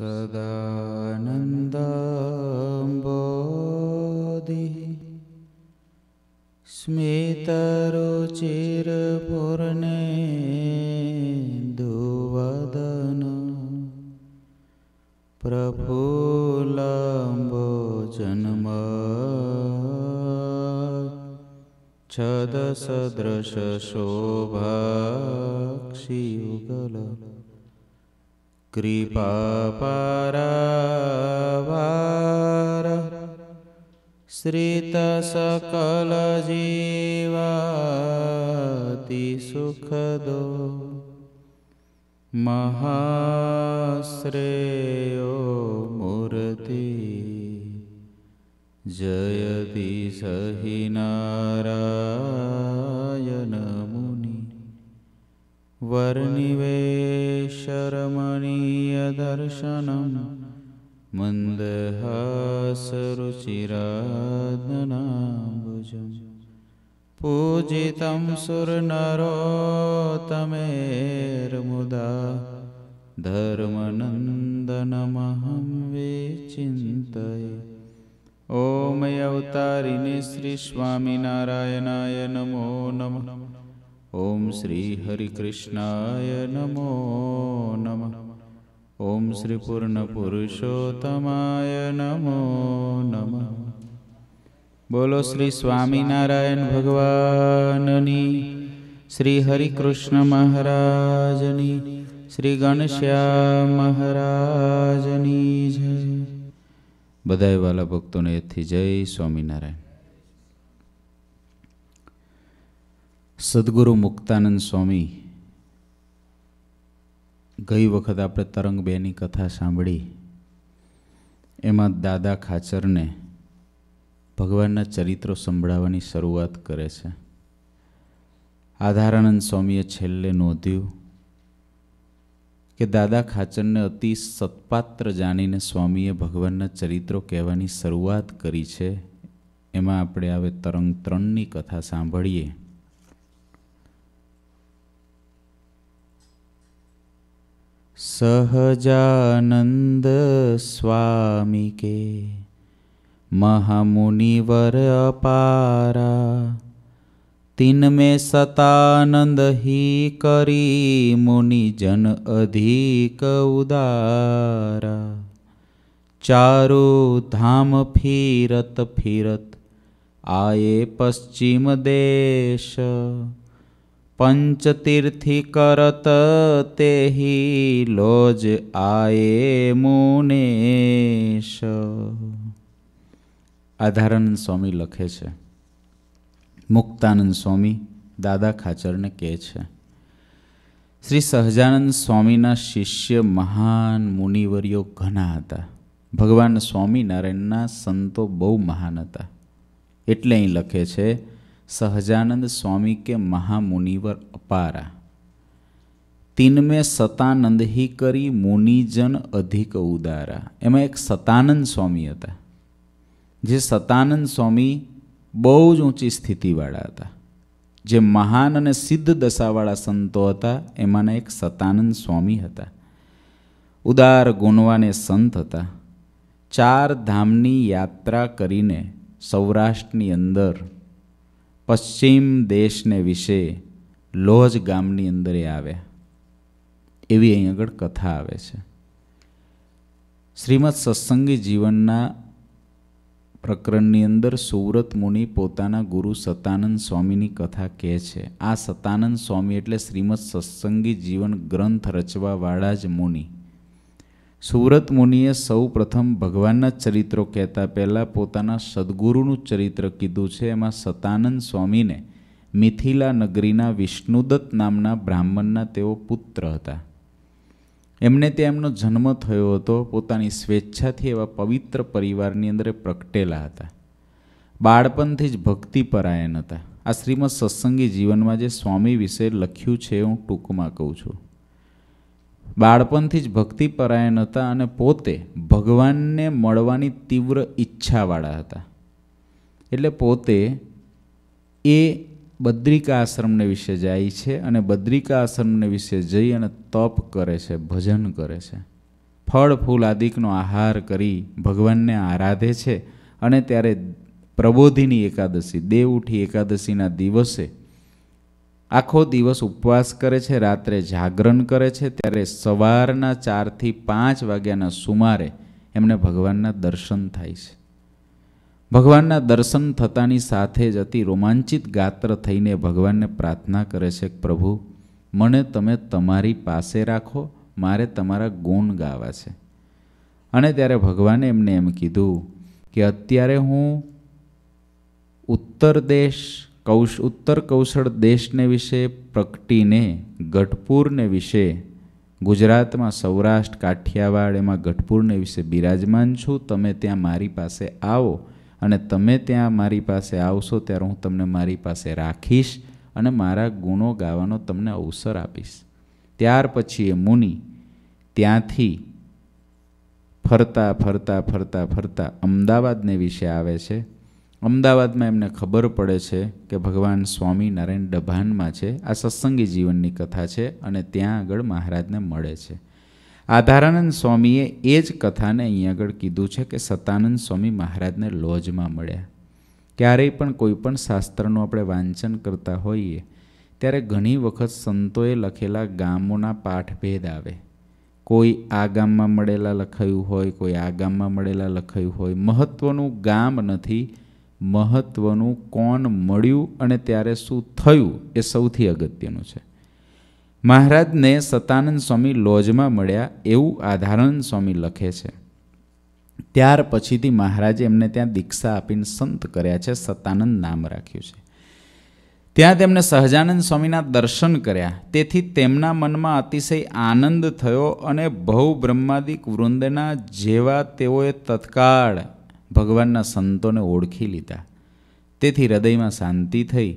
सदानंदाम्बोधि स्मितरुचिरपूर्णेन्दुवदन प्रफुल्लम्बोजन्मच्छदसदृशशोभाक्षियुगल कृपापरावार श्रितसकलजीवातिसुखदो महाश्रेयो मूर्ति जयति सहि नारायण मुनि वर्णिवेशरमणीयदर्शनं मन्दहासरुचिरात्मनाम्बुजं पूजितं सुरनरोत्तमेर्मुदा धर्मनन्दनमहं विचिन्तये। ॐ अवतारिणे श्री स्वामिनारायणाय नमो नमः। ओम श्री हरिकृष्णाय नमो नमः। ओम श्री पूर्ण पुरुषोत्तमाय नमो नमः। बोलो श्री स्वामीनारायण भगवाननी, श्री हरिकृष्ण महाराजनी, श्री गणश्याम महाराजनी जय। बधाई वाला भक्तों ने थी जय स्वामीनारायण। सद्गुरु मुक्तानंद स्वामी गई वखत आपणे तरंग बेनी कथा सांभळी, एमां दादा खाचरने भगवानना चरित्रो संभळाववानी शरूआत करे छे। आधारानंद स्वामीए छेल्ले नोंध्युं के दादा खाचरने अति सत्पात्र जाणीने स्वामीए भगवानना चरित्रो कहेवानी शरूआत करी छे। एमां आपणे हवे तरंग 3 नी कथा सांभळीए। सहजानंद स्वामी के महामुनिवर अपारा, तीन में सतानंद ही करी मुनि जन अधिक उदारा। चारों धाम फिरत फिरत आए पश्चिम देश, पंचतीर्थी करत तेहि लोज आए मुनेश। आधारानंद स्वामी लखे छे, मुक्तानंद स्वामी दादा खाचर ने कहे छे, श्री सहजानंद स्वामीना शिष्य महान मुनिवर्यो घना हता। भगवान स्वामीनारायणना संतो बहु महान हता, एटले अहीं लखे छे सहजानंद स्वामी के महामुनिवर अपारा, तीन में सतानंद ही करी मुनिजन अधिक उदारा। एमां एक सतानंद स्वामी हता, जे सतानंद स्वामी बहु ज ऊँची स्थितिवाळा हता, जे महान अने सिद्ध दशावाळा संतो हता। एमांना एक सतानंद स्वामी हता, उदार गुणवाने संत हता। 4 धामनी यात्रा करीने सौराष्ट्रनी अंदर पश्चिम देश ने विषे लोज गामनी अंदरे आव्या, एवी अहीं आगळ कथा आवे छे। श्रीमद सत्संगी जीवनना प्रकरणनी अंदर सुव्रत मुनि पोताना गुरु सतानंद स्वामीनी कथा कहे छे। आ सतानंद स्वामी एटले श्रीमद सत्संगी जीवन ग्रंथ रचवावाळा ज मुनि। सुव्रत मुनिए सौ प्रथम भगवानना चरित्रो कहता पहला पोताना सद्गुरुनु चरित्र कीधुं छे। एमां सतानंद स्वामीने मिथिला नगरीना विष्णुदत्त नामना ब्राह्मणना तेओ पुत्र हता। एमने त्यां एमनो जन्म थयो हतो। पोतानी स्वेच्छाथी एवा पवित्र परिवारनी अंदर प्रगटेला हता। बाळपणथी ज भक्तिपरायण हता। आ श्रीमद सत्संगी जीवनमां जे स्वामी विषे लख्युं छे हुं टूंकमां कहूं छुं। बाळपणथी ज भक्तिपरायण हता अने पोते भगवानने मळवानी तीव्र इच्छावाळा हता। एटले पोते ए बद्रिका आश्रमने विषे जाय छे अने बद्रिका आश्रमने विषे जई अने तप करे छे, भजन करे छे। फल फूल आदिकनो आहार करी भगवानने आराधे छे। अने त्यारे प्रबोधिनी एकादशी देवउठी एकादशीना दिवसे आखो दिवस उपवास करे छे, रात्रे जागरण करे छे। त्यारे सवारना 4 થી 5 वाग्याना सुमारे एमने भगवानना दर्शन थाय छे। भगवानना दर्शन थतानी साथे ज अति रोमांचित गात्र थईने भगवानने प्रार्थना करे छे, प्रभु मने तमे तमारी पासे राखो, मारे तमारा गुण गावा छे। अने त्यारे भगवाने एमने एम कीधुं कि अत्यारे हूँ उत्तर कौशल देश ने विषे, प्रगटी ने, गढ़पुर ने विषे, गुजरात में सौराष्ट्र काठियावाड़ एमां गढ़पुर ने विषे बिराजमान छूँ। तमे त्यां मारी पासे आवो अने तमे त्यां मारी पासे आवशो त्यारे हूँ तमने मारी पासे राखीश अने मारा गुणों गावानो तमने अवसर आपीश। त्यार पछी ए मुनि त्यांथी फरता फरता फरता फरता अमदावाद ने विषे आवे छे। अमदावाद में एमने खबर पड़े छे कि भगवान स्वामीनारायण डभान में छे। आ सत्संगी जीवननी कथा छे अने त्यां आगळ महाराजने मळे छे। आधारानंद स्वामीए ए ज कथाने अहीं आगळ कीधुं छे कि सतानंद स्वामी महाराजने लॉजमां मळ्या। क्यारेय पण कोईपण शास्त्रनुं आपणे वांचन करता होईए त्यारे घणी वखत संतोए लखेला गामोना पाठभेद आवे। कोई आ गाममां मळेला लखायुं होय, कोई आ गाममां मळेला लखायुं होय। महत्वनुं गाम नथी, महत्वनुं कोण मळ्युं अने त्यारे शुं थयुं ए सौथी अगत्यनुं छे। महाराज ने सतानंद स्वामी लॉज में मळ्या एवं आधारानंद स्वामी लखे छे। त्यार पछीथी महाराजे एमने त्यां दीक्षा आपीने संत कर्या छे, सतानंद नाम राख्युं छे। त्यां तेमणे सहजानंद स्वामीना दर्शन कर्या तेथी तेमना मनमा अतिशय आनंद थयो अने बहु ब्रह्मादिक वृंदना जेवा तेओए तत्काळ भगवानना संतोने ओळखी लीधा। तेथी हृदयमां शांति थई,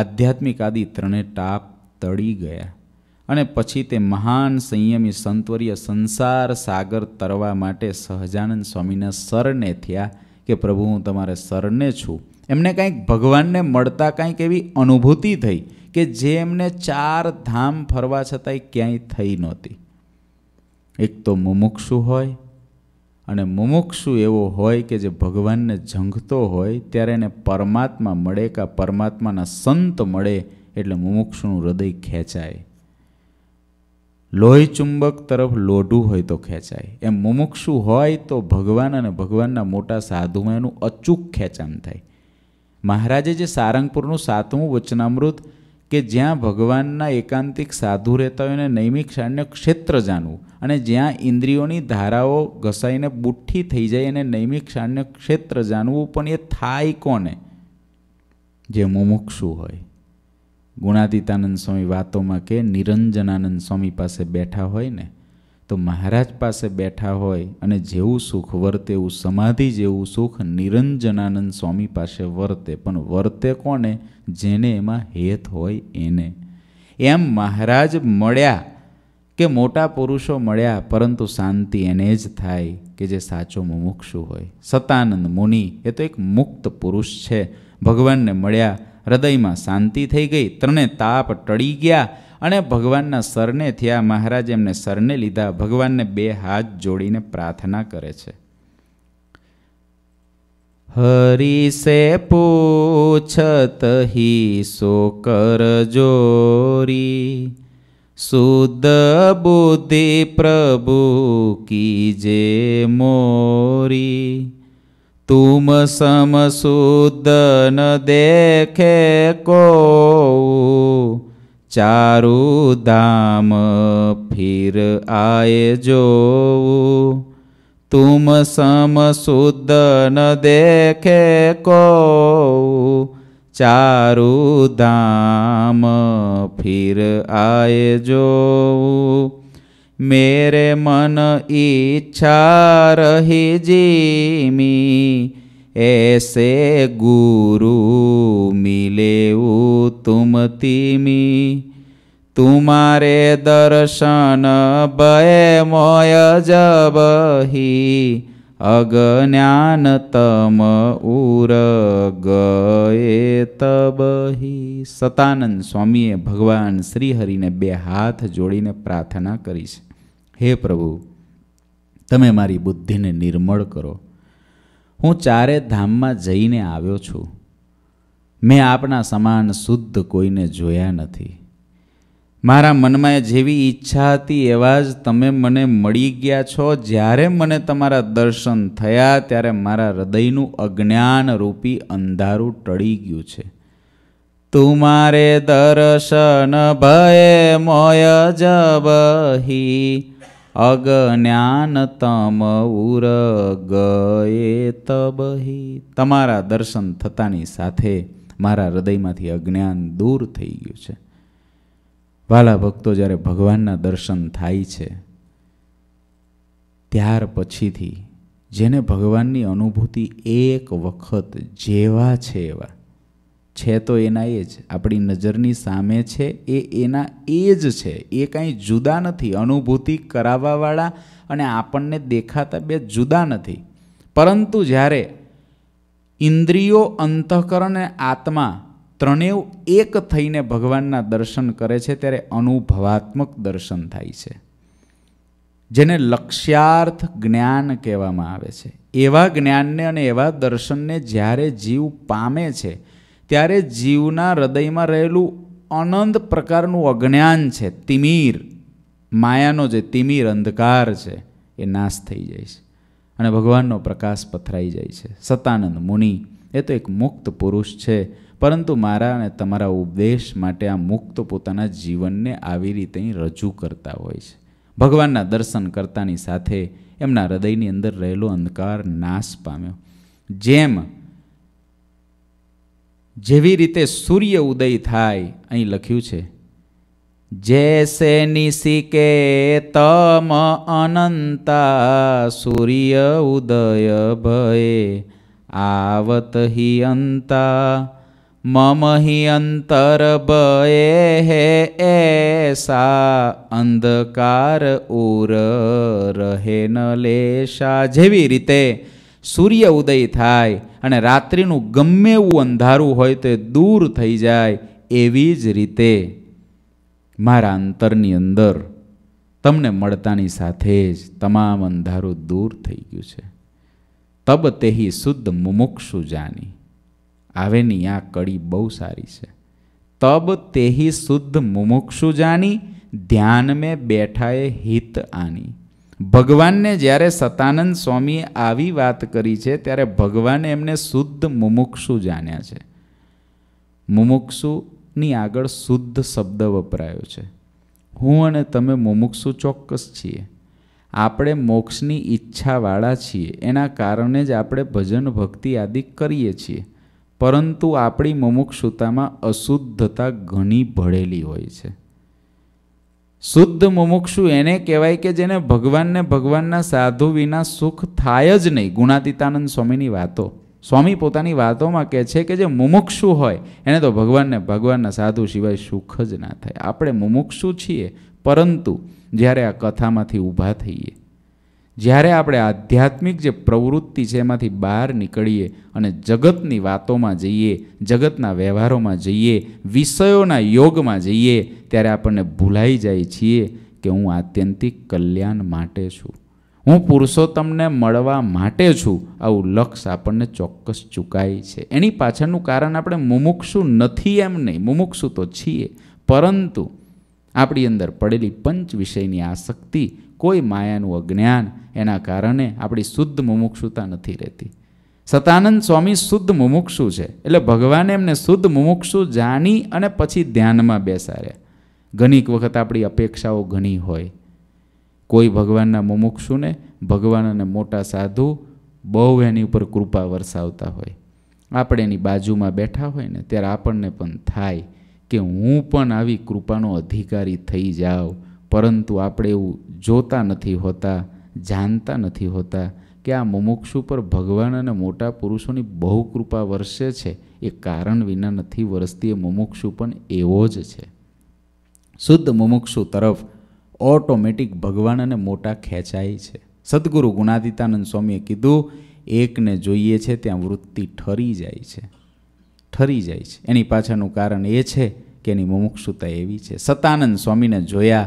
आध्यात्मिक आदि त्रणेय टाप तड़ी गया। अने पछी ते महान संयमी संतवर्य संसार सागर तरवा माटे सहजानंद स्वामीना शरणे थया कि प्रभु हूँ तमारे शरणे छूँ। एमने कंईक भगवानने मळता कंईक एवी अनुभूति थई कि जे एमने 4 धाम फरवा छतांय क्यांय थई नहोती। एक तो मुमुक्षु होय अने मुमुक्षु एवो होय कि जे भगवानने झंखतो होय त्यारे एने परमात्मा मळे का परमात्माना संत मळे एटले मुमुक्षुनुं हृदय खेंचाय। लोही चुंबक तरफ लोढू होय तो खेंचाय। एम मुमुक्षु होय तो भगवान अने भगवानना मोटा साधुमां एनुं अचूक खेंचाण थाय। महाराजे जे सारंगपुरनुं 7मुं वचनामृत के ज्यां भगवानना एकांतिक साधु रहेता होय अने नैमिक शाण्य क्षेत्र जानवुं अने ज्यां इंद्रियोनी धाराओ घसाईने बूठी थई जाय अने नैमिक शाण्य क्षेत्र जानवुं, पण ए थाय कोने? जे मुमुक्षु होय। गुणातीतानंद स्वामी बातों में के निरंजनानंद स्वामी पास बैठा होय ने तो महाराज पास बैठा होय अने जेवू सुख वर्ते एवं समाधि जेवू सुख निरंजनानंद स्वामी पास वर्ते, पण वर्ते कोने? जेने एमां हेत होय एने। एम महाराज मळ्या के मोटा पुरुषों मळ्या, परंतु शांति एने ज थाय कि जे साचो मुमुक्षु होय। सतानंद मुनि ए तो एक मुक्त पुरुष छे। भगवानने मळ्या, हृदय में शांति थी गई, त्रणेय ताप टळी गया अने भगवानना शरणे थया। महाराज एमने शरणे लीधा, भगवानने 2 हाथ जोड़ीने प्रार्थना करे छे। हरि से पूछत ही सो कर जोरी, शुद्ध बुद्धि प्रभु कीजे मोरी। तुम सम शुद्ध न देखे को, चारु धाम फिर आए जो। तुम सम शुद्ध न देखे को, चारु धाम फिर आए जो। मेरे मन इच्छा रही जीमी, ऐसे गुरु मिलेऊ तुम तीमी। तुम्हारे दर्शन भय मोय जबही, अज्ञान तम उर गए तबही। सतानंद स्वामीए भगवान श्रीहरिने 2 हाथ जोड़ीने प्रार्थना करी छे, हे प्रभु તમે મારી બુદ્ધિને નિર્મળ કરો। હું ચારે ધામમાં જઈને આવ્યો છું। મેં આપના સમાન શુદ્ધ કોઈને જોયા નથી। મારા મનમાં જેવી ઈચ્છા હતી એવા જ તમે મને મળી ગયા છો। જ્યારે મને તમારા દર્શન થયા ત્યારે મારા હૃદયનું અજ્ઞાનરૂપી અંધારું ટળી ગયું છે। तुम्हारे दर्शन भये मोय जबहि अज्ञान तम उर गए तबहि। तमारा दर्शन थतानी साथे मारा हृदयमांथी अज्ञान दूर थई गयुं छे। वाला भक्तों ज्यारे भगवानना दर्शन थाय छे त्यार पछीथी जेने भगवाननी अनुभूति एक वखत जेवा छे एवा छे तो एना एज आपणी नजरनी सामे छे एना एज छे। ए कांई जुदा नथी। अनुभूति करावा वाळा अने आपणने देखाता बे जुदा नथी। परंतु ज्यारे इंद्रियो अंतःकरण अने आत्मा त्रणेव एक थईने भगवानना दर्शन करे छे त्यारे अनुभवात्मक दर्शन थाय छे जेने लक्ष्यार्थ ज्ञान कहेवामां आवे छे। एवा ज्ञानने अने एवा दर्शनने ज्यारे जीव पामे छे त्यारे जीवना हृदयमां रहेलुं अनंत प्रकारनुं अज्ञान छे, तिमीर मायानो जे तिमीर अंधकार छे ए नाश थई जाय छे अने भगवाननो प्रकाश पथराई जाय छे। सतानंद मुनि ए तो एक मुक्त पुरुष छे, परंतु मारा अने तमारा उपदेश माटे आ मुक्त पोताना जीवनने आवी रीते रजू करता होय छे। भगवानना दर्शन करतानी साथे एमना हृदयनी अंदर रहेलो अंधकार नाश पाम्यो। जेम जेवी रीते सूर्य उदय थाय अहीं लख्युं छे जैसे निशिके तम अनंता सूर्य उदय भये आवत ही अंता मम ही अंतर भये है ऐसा अंधकार उर रहे न लेशा। जेवी रीते सूर्य उदय थाय अने रात्रिनु गमे एवुं अंधारू होय तो दूर थई जाय एवी ज रीते मारा अंतरनी अंदर तमने मळतानी साथे ज तमाम अंधारू दूर थई गयुं छे। तब तेही शुद्ध मुमुक्षु जानी। आवेनी आ कड़ी बहु सारी छे। तब तेही शुद्ध मुमुक्षु जानी ध्यान में बैठाए हित आनी। भगवान ने जयरे सतानंद स्वामी आवी बात करी है त्यारे भगवान एमने शुद्ध मुमुक्षु जान्या छे। मुमुक्षु नी आगळ शुद्ध शब्द वपरायो छे। हूँ अने तमे मुमुक्षु चोक्कस छीए। आपणे मोक्षनी इच्छावाळा छीए, एना कारणे ज आपणे भजन भक्ति आदि करीए छीए, परंतु आपणी मुमुक्षुतामां अशुद्धता घणी भळेली होय छे। शुद्ध मुमुक्षु एने कहेवाय के जेने भगवान ने भगवानना साधु विना सुख थाय ज नहीं। गुणातीतानंद स्वामीनी वातो स्वामी पोतानी वातोमां कहे छे के जे मुमुक्षु होय एने तो भगवान ने भगवानना साधु सिवाय सुख ज ना थाय। आपणे मुमुक्षु छीए, परंतु ज्यारे आ कथामांथी ऊभा थईए, ज्यारे आपणे आध्यात्मिक जे प्रवृत्ति छे एमांथी बहार निकळीए अने जगतनी वातोमां जईए, जगतना व्यवहारोमां जईए, विषयोना योगमां जईए, त्यारे आपणे भूलाई जाय छीए के हूँ आत्यंतिक कल्याण माटे छूं, हूँ पुरुषोत्तमने मळवा माटे छूं। आवुं लक्ष्य आपणे चोक्कस चूकाय छे। एनी पाछळनुं कारण आपणे मुमुक्षु नथी एम नहीं, मुमुक्षु तो छीए, परंतु आपणी अंदर पड़ेली पंच विषयनी आसक्ति, कोई मायानु अज्ञान, एना कारणे आपणी शुद्ध मुमुक्षुता नथी रहती। सतानंद स्वामी शुद्ध मुमुक्षु छे एटले भगवाने एमने शुद्ध मुमुक्षु जानी अने पछी ध्यानमां बेसाड्या। घणीक वखत आपणी अपेक्षाओ घणी होय। कोई भगवानना मुमुक्षुने भगवान अने मोटा साधु बहु एनी उपर कृपा वरसावता होय। आपणे एनी बाजुमां बेठा होय ने त्यारे आपणने पण थाय के हूँ पण आवी कृपानो अधिकारी थई जाऊं, परंतु आपणे एवुं जोता नथी होता, जानता नथी होता कि आ मुमुक्षु पर भगवान अने मोटा पुरुषोनी बहु कृपा वरसे छे। ए कारण विना नथी वरसती। ए मुमुक्षु पण एवो ज छे। शुद्ध मुमुक्षु तरफ ऑटोमेटिक भगवान अने मोटा खेंचाय छे। सद्गुरु गुणातीतानंद स्वामीए कीधुं एकने जोईए छे त्यां वृत्ति ठरी जाय छे, ठरी जाय छे। एनी पाछळनुं कारण ए छे के एनी मुमुक्षुता एवी छे। सतानंद स्वामीने जोया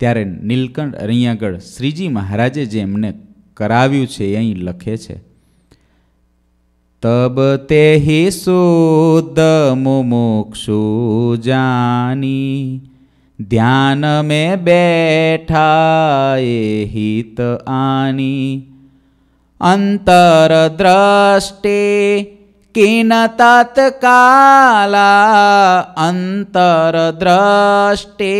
त्यारे नीलकंठ अरियागढ़ श्रीजी महाराजे जे एमने कराव्यु छे अहीं लखे छे। तब ते ही शुद्ध मुमुक्षु जानी ध्यान में बैठा एहित आनी। अंतर दृष्टि किन तत्काला अंतर दृष्टि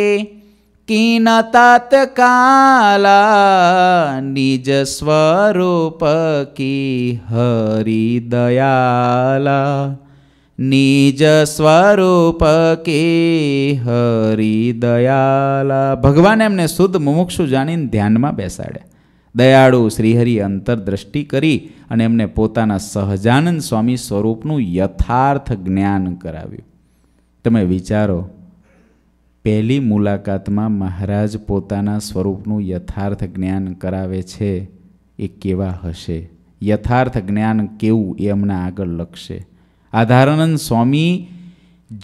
किन तत्काला निज स्वरूप की हरि दयाला निज स्वरूप की हरि दयाला। भगवान एमने शुद्ध मुमुक्षु जाणीने ध्यान में बेसाड्या। दयाळु श्रीहरि अंतरदृष्टि करी अने एमने पोताना सहजानंद स्वामी स्वरूपनु यथार्थ ज्ञान कराव्यु। तमे विचारो, पहली मुलाकात में महाराज पोताना स्वरूपनु यथार्थ ज्ञान करावे छे ए केवा हशे। यथार्थ ज्ञान केवुं ए अमने आगळ लखशे। आधारानंद स्वामी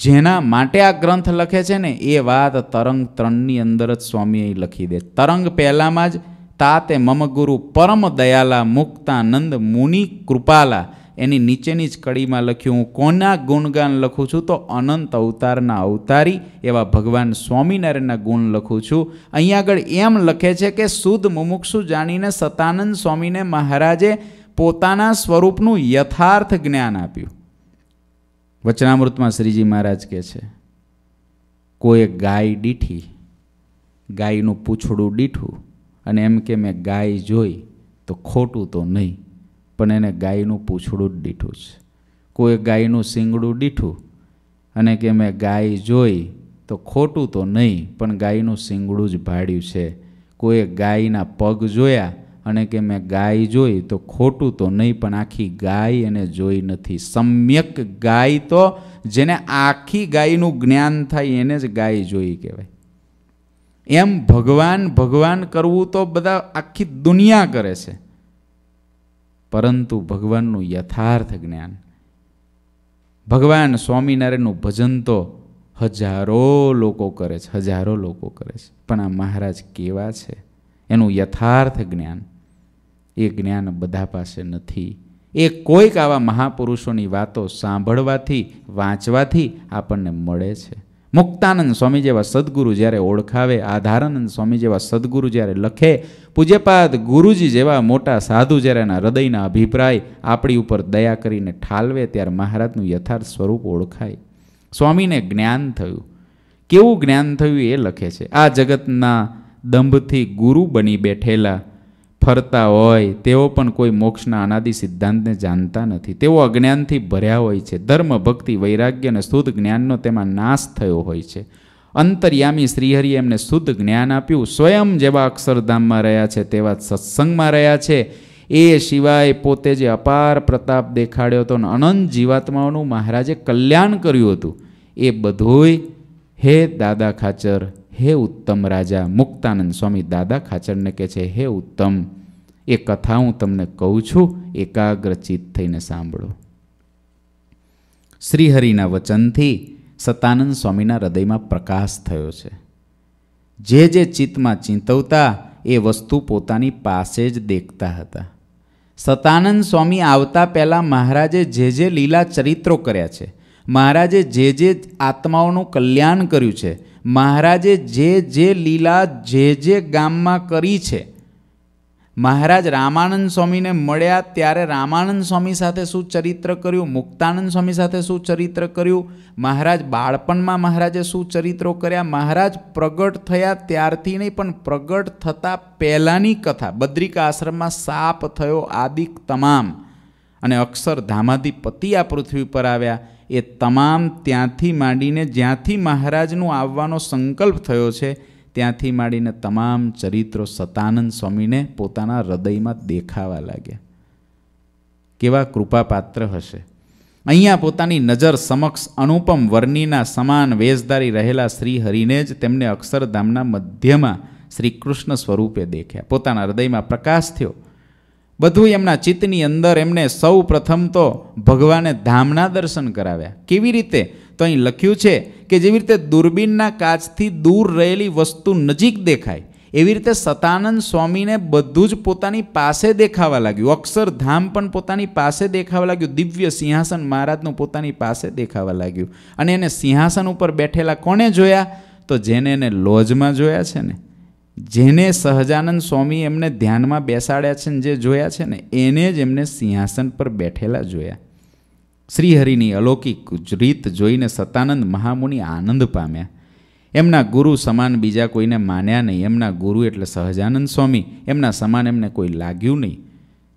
जेना माटे आ ग्रंथ लखे छे ने ए वात तरंग 3 नी अंदर ज स्वामीए लखी दे। तरंग पहेलामां ज ताते मम गुरु परम दयाला मुक्तानंद मुनि कृपाला एनी नीचेनी ज कड़ी में लख्यू। हूँ कोना गुणगान लखू छू तो अनंत अवतारना अवतारी एवा भगवान स्वामीनारायणना गुण लखू छू। अहीं आगळ एम लखे छे के शुद्ध मुमुक्षु जाणीने सतानंद स्वामीने महाराजे पोताना स्वरूपनु यथार्थ ज्ञान आप्यु। वचनामृत में श्रीजी महाराज कहे छे, कोई गाय डीठी, गायनु पूछडू डीठू अने एम के मैं गाय जोई तो खोटू तो नहीं, पण एने गायनु पूछडू डीठू छे। कोई गायनु सींगडू डीठू अने के मैं गाय जोई तो खोटू तो नहीं, पण गायनु सींगडू ज भाड्यु छे। कोई गायना पग जोया अने के मैं गाय जोई तो खोटू तो नहीं, पण आखी गाय एने जोई नथी। सम्यक गाय तो जेने आखी गायनु ज्ञान थाय एने ज गाय जोई कहेवाय। एम भगवान भगवान करवू तो बधा आखी दुनिया करे छे, परंतु भगवाननु यथार्थ ज्ञान, भगवान स्वामीनारायणनु भजन तो हजारों लोको करे छे, हजारों लोको करे छे, पण आ महाराज केवा छे एनु यथार्थ ज्ञान। ए ज्ञान बधा पासे नथी। ए कोईक आवा महापुरुषोनी वातो सांभळवाथी वांचवाथी आपणने मळे छे। मुक्तानंद स्वामी जेवा सद्गुरु ज्यारे ओळखावे, आधारानंद स्वामी जेवा सद्गुरु ज्यारे लखे, पूज्यपाद गुरुजी जेवा मोटा साधु ज्यारे एना हृदयना अभिप्राय आपणी उपर दया करीने ठालवे त्यारे महाराजनुं यथार्थ स्वरूप ओळखाय। स्वामीने ज्ञान थयुं। केवुं ज्ञान थयुं ए लखे छे। आ जगतना दंभथी गुरु बनी बेठेला फरता होय तेओ पण कोई मोक्षना अनादि सिद्धांतने जानता नथी। तेओ अज्ञानथी भर्या होय छे। धर्म भक्ति वैराग्य अने शुद्ध ज्ञाननो तेमां नाश थयो होय छे। अंतर्यामी श्रीहरिए एमने शुद्ध ज्ञान आप्युं। स्वयं जेवा अक्षरधाममां रह्या छे तेवा सत्संगमां रह्या छे। ए सिवाय पोते जे अपार प्रताप देखाड्यो तो अनंत जीवात्माओनुं महाराजे कल्याण कर्युं हतुं ए बधुंय हे दादा खाचर, हे उत्तम राजा। मुक्तानंद स्वामी दादा खाचर ने कहे छे, हे उत्तम, ए कथा हूँ तमने कहूँ छूं, एकाग्रचित थईने सांभळो। श्रीहरिना वचनथी सतानंद स्वामीना हृदयमां प्रकाश थयो छे। जे चित्तमां चींतवता ए वस्तु पोतानी पासे ज देखता हता। सतानंद स्वामी आवता पहेला महाराजे जे लीला चरित्रो कर्या छे, महाराजे जे आत्माओनुं कल्याण कर्युं छे, महाराजे जे लीला जे गाममां करी छे। महाराज रामानंद स्वामीने मळ्या त्यारे रामानंद स्वामी साथे शुं चरित्र कर्युं, मुक्तानंद स्वामी साथे शुं चरित्र कर्युं, महाराज बाळपणमां महाराजे शुं चरित्रो कर्या, महाराज प्रगट थया त्यारथी नहीं पण प्रगट थता पहेलानी कथा, बद्रिका आश्रममां साप थयो आदिक तमाम, अने अक्षरधामाधिपति आ पृथ्वी पर आव्या ए तमाम त्यांथी मांडीने ज्यांथी महाराजनुं आववानो संकल्प थयो छे त्यांथी मांडीने तमाम चरित्रो सतानंद स्वामीने पोताना हृदयमां देखावा लाग्या। केवा कृपापात्र हशे। अहींया पोतानी नजर समक्ष अनुपम वर्णिना समान वेशधारी रहेला श्रीहरिने ज तेमने अक्षरधामना मध्यमां श्रीकृष्ण स्वरूपे देख्या। पोताना हृदयमां प्रकाश थयो। बधुं एमना चित्तनी अंदर एमने सौ प्रथम तो भगवाने धामना दर्शन कराव्या। केवी रीते तो अहीं लख्युं छे के जेवी रीते दूरबीनना काचथी दूर रहेली वस्तु नजीक देखाय एवी रीते सतानंद स्वामी ने बधुज पोतानी पासे देखावा लाग्युं। अक्षरधाम पण पोतानी पासे देखावा लाग्युं। दिव्य सिंहासन महाराजनुं पोतानी पासे देखावा लाग्युं। अने एने सिंहासन उपर बैठेला कोणे जोया तो जेने एने लॉजमां जोया छे ने, जेने सहजानंद स्वामी एमने ध्यानमां बेसाड्या छे ने जे जोया छे ने एने ज एमने सिंहासन पर बैठेला जोया। श्रीहरिनी अलौकिक रीत जोईने सतानंद महामुनि आनंद पाम्या। एमना गुरु समान बीजा कोईने मान्या नहीं। एमना गुरु एटले सहजानंद स्वामी, एमना समान एमने कोई लाग्यु नहीं।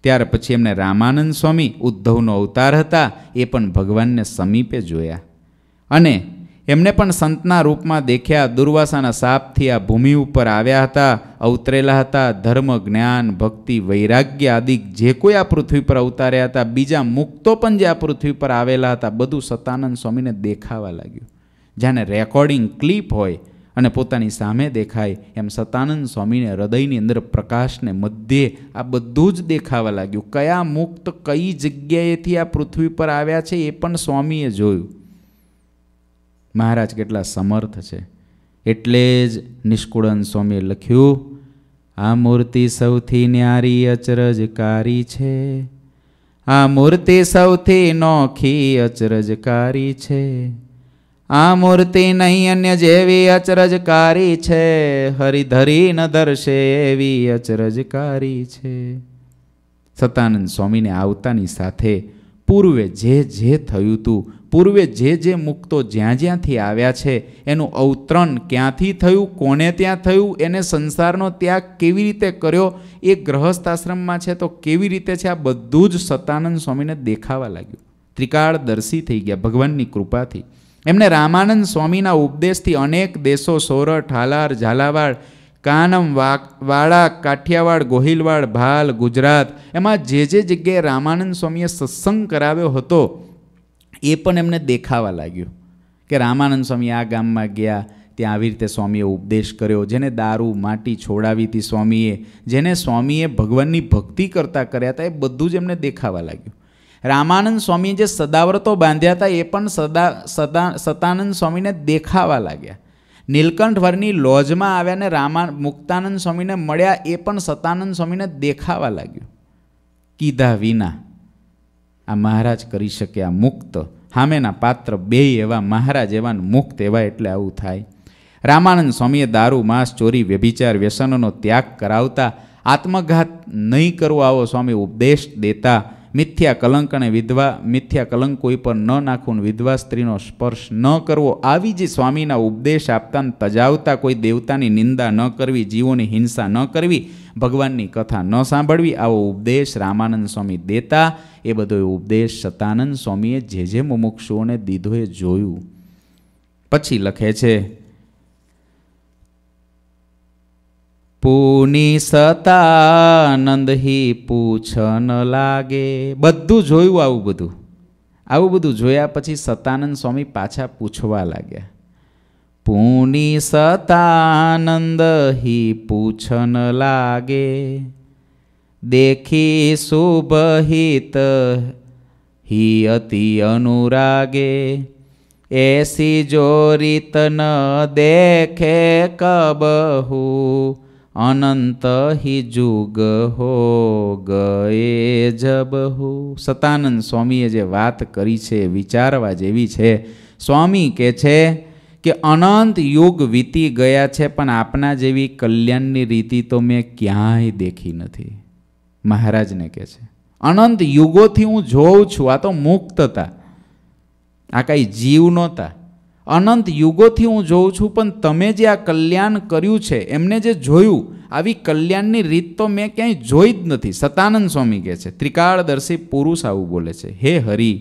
त्यार पछी एमने रामानंद स्वामी उद्धवनो अवतार हता ए पण भगवानने समीपे जोया अने एमने पण संतना रूपमां देख्या। दुर्वासाना शापथी आ भूमि उपर आव्या हता, अवतरेला हता। धर्म, ज्ञान, भक्ति, वैराग्य आदि जे कोई आ पृथ्वी पर अवतार्या हता, बीजा मुक्तो पण जे आ पृथ्वी पर आवेला हता, बधुं सतानंद स्वामीने देखावा लाग्युं। जाने रेकॉर्डिंग क्लिप होय अने पोतानी सामे देखाय एम सतानंद स्वामीने हृदयनी अंदर प्रकाशने मध्य आ बधुं ज देखावा लाग्युं। कया मुक्त कई जग्याएथी आ पृथ्वी पर आव्या छे ए पण स्वामीए जोयुं। महाराज केटला समर्थ छे एटले ज निष्कुळन स्वामीए लख्युं, आ मूर्ति सौथी न्यारी अचरजकारी छे, आ मूर्ति सौथी नोखी अचरजकारी छे, आ मूर्ति नहीं अन्य जेवी अचरजकारी छे, हरिधरी न दर्शे एवी अचरजकारी छे। सतानंद स्वामी ने आवतानी साथे पूर्वे जे थयुं तू, पूर्वे जे मुक्तो ज्यां ज्यांथी आव्या छे एनुं अवतरण क्यांथी थयुं, कोणे त्यां थयुं, एने संसारनो त्याग केवी रीते कर्यो, ए गृहस्थ आश्रममां छे तो केवी रीते छे, आ बधुं ज सतानंद स्वामीने देखावा लाग्युं। त्रिकाळदर्शी थई गया भगवाननी कृपाथी। एमने रामानंद स्वामीना उपदेशथी अनेक देशों सोरठ, हालार, झालावाड़, कानम, वाड़ा, काठियावाड़, गोहिलवाड़, भाल, गुजरात एमां जे जग्याए रामानंद स्वामीए सत्संग कराव्यो हतो ए पण एमने देखावा लाग्यो के रामानंद स्वामी आ गाममां गया त्यां आवी रीते स्वामीए उपदेश कर्यो। जेने दारू माटी छोड़ावी हती स्वामीए, जेने स्वामीए भगवाननी भक्ति करता कर्या हता, ए बधुं ज एमने देखावा लाग्युं। रामानंद स्वामी जे सदाव्रतो बांध्या था ए पण सतानंद स्वामी ने देखावा लाग्या। नीलकंठवरनी लॉज में आव्या ने मुक्तानंद स्वामी ने मळ्या ए पण सतानंद स्वामी ने देखावा लाग्यो। कीधा विना आ महाराज करी शक्या मुक्त। हामेना पात्र बेय एवा, महाराज एवा, मुक्त एवा, एटले आवुं थाय। रामानंद स्वामीए दारू, मांस, चोरी, व्यभिचार, व्यसनोनो त्याग करावता, आत्मघात नहीं करो आवो स्वामी उपदेश देता। मिथ्या कलंक ने विधवा, मिथ्या कलंक कोई पर न नाखून, विधवा स्त्रीनो स्पर्श न करवो, आवी जे स्वामीना उपदेश आपता तजावता, कोई देवतानी निंदा न करवी, जीवोनी हिंसा न करवी, भगवाननी कथा न सांभळवी, आवो उपदेश रामानंद स्वामी देता। ए बधो उपदेश सतानंद स्वामीए जे मुमुक्षुओने दीधो ए जोयुं। पछी लखे छे, पुनी सतानंद ही पूछन लागे। बधुं जोयुं, आवुं बधुं जोया पछी सतानंद स्वामी पाछा पूछवा लाग्या। पुनी सतानंद ही पूछन लागे, देखी सुबहित ही अति अनुरागे, ऐसी जोरीत न देखे कबहू, अनंत ही जुग हो गए जब हो। सतानंद स्वामीए जे बात करी छे विचारवा जेवी छे। स्वामी कहे छे के अनंत युग वीती गया छे पण आपना जेवी कल्याणनी रीति तो मैं क्यांय देखी नथी। महाराज ने कहे छे अनंत युगोथी हूँ जोऊं छुं। आ तो मुक्तता, आ कई जीव नोता। अनंत युगोथी हूँ जोऊं छुं पण तमे जे आ कल्याण कर्युं छे, एमने जे जोयुं, आवी कल्याणनी रीत तो मैं क्यांय जोई ज नथी। सतानंद स्वामी कहे छे त्रिकाळदर्शी पुरुष आवुं बोले छे, हे हरि,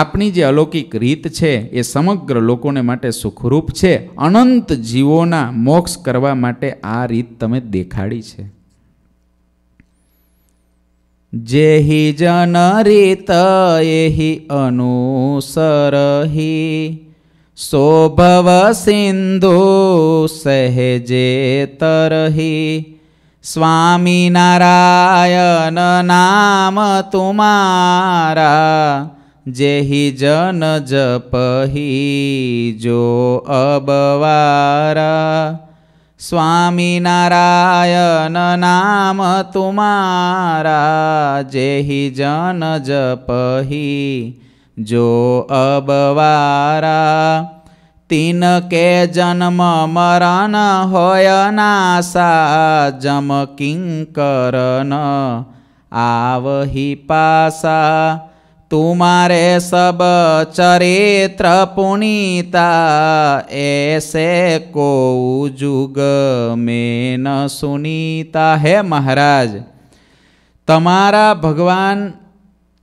आपनी जे अलौकिक रीत छे ए समग्र लोकोने माटे सुखरूप छे। अनंत जीवोना मोक्ष करवा माटे आ रीत तमे देखाडी छे। जेहि जन रीत एहि अनुसरहि, शोभव सिंधु सहजे तरहि, स्वामी नारायण नाम तुम्हारा, जेहि जन जपहि जो अबवारा, स्वामी नारायण नाम तुम्हारा जेहि जन जपहि जो अबवारा। तीन के जन्म मरण होय नासा जम किंकरन आवहि पासा। तुम्हारे सब चरित्र पुनीता ऐसे को जुग में न सुनीता। है महाराज, तमारा भगवान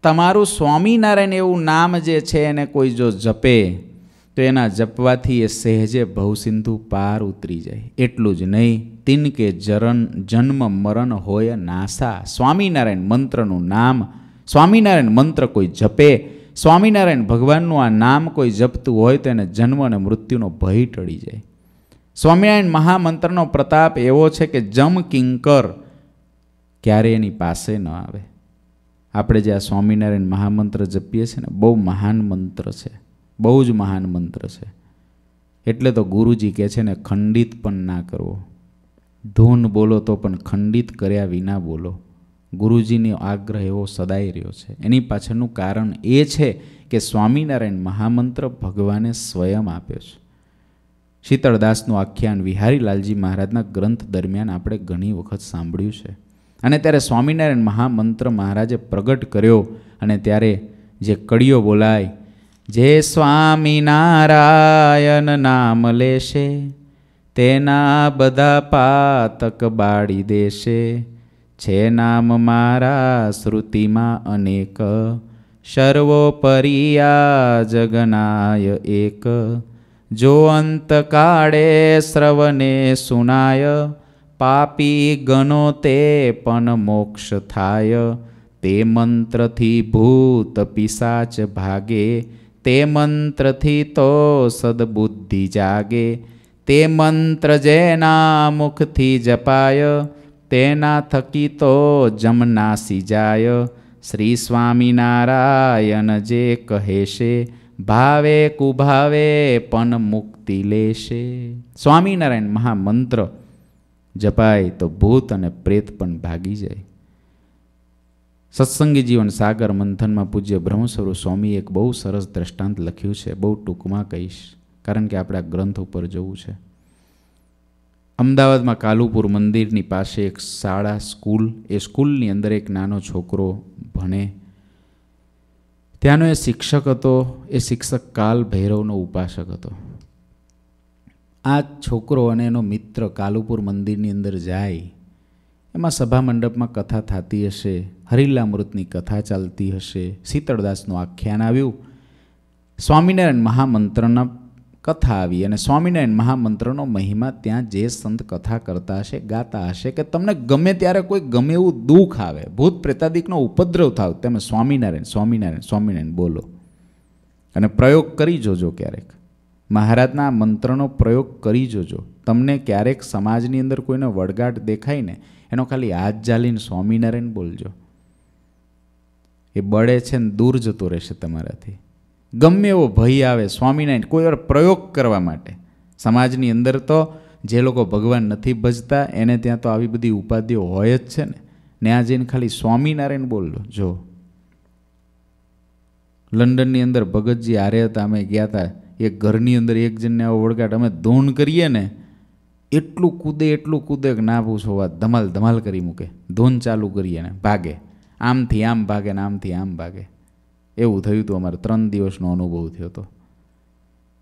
तमारू स्वामीनारायण एवं नाम जे छे एने कोई जो जपे तो एना जपवाथी ए सहजे भवसिंधु पार उतरी जाए। एटलू ज नहीं, तिनके जरन जन्म मरण होय नासा। स्वामीनारायण मंत्रनुं नाम, स्वामीनारायण मंत्र कोई जपे, स्वामीनारायण भगवाननु आ नाम कोई जपतु होय तो एने जन्म अने मृत्युनो भय टळी जाए। स्वामीनारायण महामंत्रनो प्रताप एवो छे के जम किंकर क्यारे एनी पासे न आवे। आपणे जे आ स्वामीनारायण महामंत्र जपीए छे ने बहु महान मंत्र छे, बहु ज महान मंत्र छे। एटले तो गुरुजी कहे छे ने खंडित पण ना करवो। धून बोलो तो पण खंडित कर्या विना बोलो। गुरुजीने आग्रह एवो सदाई रह्यो छे। एनी पाछळनुं कारण ए छे के स्वामीनारायण महामंत्र भगवाने स्वयं आप्यो छे। शीतळदासनुं आख्यान विहारीलालजी महाराजना ग्रंथ दरमियान आपणे घणी वखत सांभळ्युं छे अने त्यारे स्वामीनारायण महामंत्र महाराजे प्रगट कर्यो अने त्यारे जे कड़ियो बोलाय जे स्वामीनारायण नाम लेशे तेना बधा पातक बाळी देशे। छे नाम मारा श्रुति में अनेक सर्वोपरि आ जगनाय एक। जो अंत काले श्रवणे सुनाय पापी गणो ते पन मोक्ष थाय। ते मंत्र थी भूत पिशाच भागे ते मंत्र थी तो सद्बुद्धि जागे। ते मंत्र जेना मुख थी जपाय तेना थकी तो जमनासी जाय। श्री स्वामीनारायण जे कहेशे भावे कुभावे पन मुक्ति लेशे। स्वामीनारायण महामंत्र जपाय तो भूत अने प्रेत पण भागी जाए। सत्संगी जीवन सागर मंथन में पूज्य ब्रह्मस्वरूप स्वामी एक बहु सरस दृष्टांत लख्यू है। बहुत टूंक में कहीश कारण के आपड़ा ग्रंथ पर जवुं छे। अमदावाद में कालूपुर मंदिर नी पासे एक शाला स्कूल, ए स्कूल नी अंदर एक नानो छोकरो भणे। त्यानो ए शिक्षक हतो, ए शिक्षक काल भैरवनो उपासक हतो। आ छोकरो अने एनो मित्र कालूपुर मंदिर नी अंदर जाय। एमां सभा मंडपमां कथा थाती हशे, हरिलामृतनी कथा चालती हशे, शीतळदासनुं आख्यान आव्युं, स्वामीनारायण महामंत्रना कथा आवी अने स्वामीनारायण महामंत्रनो महिमा त्यां जे संत कथा करता हशे गाता हशे के तमने गमे त्यारे कोई गमे एवुं दुख आवे, भूत प्रेतादिकनो उपद्रव थाय तमे स्वामीनारायण स्वामीनारायण स्वामीनारायण बोलो अने प्रयोग करी जोजो। क्यारेक महाराजना मंत्रनो प्रयोग करी जोजो। तमने क्यारेक समाजनी अंदर कोईने वडगाट देखाय ने एनो खाली हाथ जालीने स्वामीनारायण बोलजो। ए बड़े छे ने दूर जतो रहेशे तमाराथी। गम्मे एवो भय आवे स्वामीनारायण कोई और प्रयोग करवा माटे। समाजनी अंदर तो जे लोग भगवान नहीं भजता एने त्यां तो आवी बधी उपाधिओ होय ज छे ने। आ जईने खाली स्वामीनारायण बोलो। जो लंडननी अंदर भगतजी हारे हता, अमे गया था। एक घरनी अंदर एक जनने आवो वळगाट अमे धोन करीए ने एटलू कूदे ना पूछो वात, धमाल धमाल करी मूके। धोन चालू करीए ने भागे, आम थी आम भागे ने आम थी आम भागे। एवं थयुं तो अमारे 3 दिवसनो अनुभव थयो तो।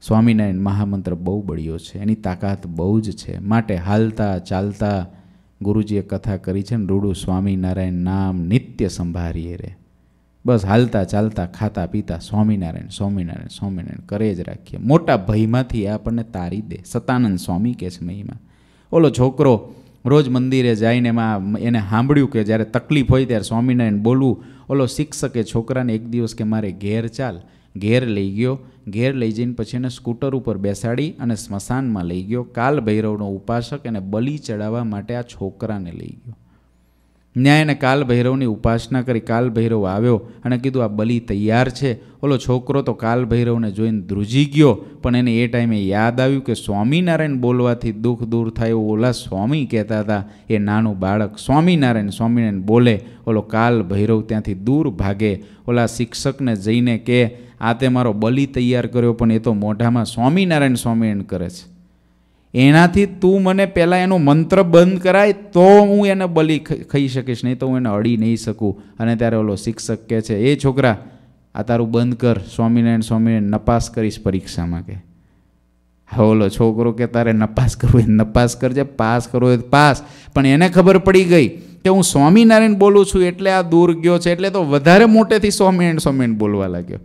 स्वामीनारायण महामंत्र बहु बड़ियो छे, एनी ताकत बहु ज छे। माटे हालता चालता गुरुजीए कथा करी छे ने रूडू स्वामीनारायण नाम नित्य संभारीए रे। बस हालता चालता खाता पीता स्वामीनारायण स्वामीनारायण स्वामीनारायण करे ज राखीए। मोटा भयमांथी आपणे तारी दे। सतानंद स्वामी कहे छे महिमा। ओलो छोकरो रोज मंदिरे जाईने एने सांभळ्युं के ज्यारे तकलीफ होय त्यारे स्वामीनारायण बोलवुं। ओलो शिक्षके छोकराने एक दिवस के मारे घेर चाल, घेर लई गयो। घेर लई जईने पछी एने स्कूटर उपर बेसाड़ी अने स्मशाનમાં લઈ ગયો। કાલ ભૈરવનો ઉપાસક એને બલી ચડાવવા માટે આ છોકરાને લઈ ગયો। न्यायने काल भैरवनी उपासना करी। काल भैरव आव्यो अने कीधुं आ बली तैयार छे। ओलो छोकरो तो काल भैरवने जोईने ध्रुजी गयो, पण एने ए टाइमे याद आव्युं के स्वामीनारायण बोलवाथी दुख दूर थाय। ओला स्वामी कहेता हता ए नानुं बाळक स्वामीनारायण स्वामीनारायण बोले। ओलो काल भैरव त्यांथी दूर भागे। ओला शिक्षकने जईने कहे आते मारो बली तैयार कर्यो, पण ए तो मोढामां स्वामीनारायण स्वामीनारायण करे छे। एनाथी तू मने पहला एनो मंत्र बंद कराय तो हूँ एने बली खाई सकीश, नहीं तो हूँ एने अड़ी नहीं सकूँ। अने त्यारे ओलो शिक्षक कहे छे ए छोकरा आ तारूँ बंद कर, स्वामीनारायण स्वामीनारायण नपास करीश परीक्षा में। के ओलो छोकरो के तारे नपास करवो नपास करजे, पास करवो पास। पण एने खबर पड़ी गई कि हूँ स्वामीनारायण बोलूँ छूं एटले आ दूर गयो छे, एटले तो वधारे मोटेथी स्वामीनारायण स्वामीनारायण बोलवा लाग्यो।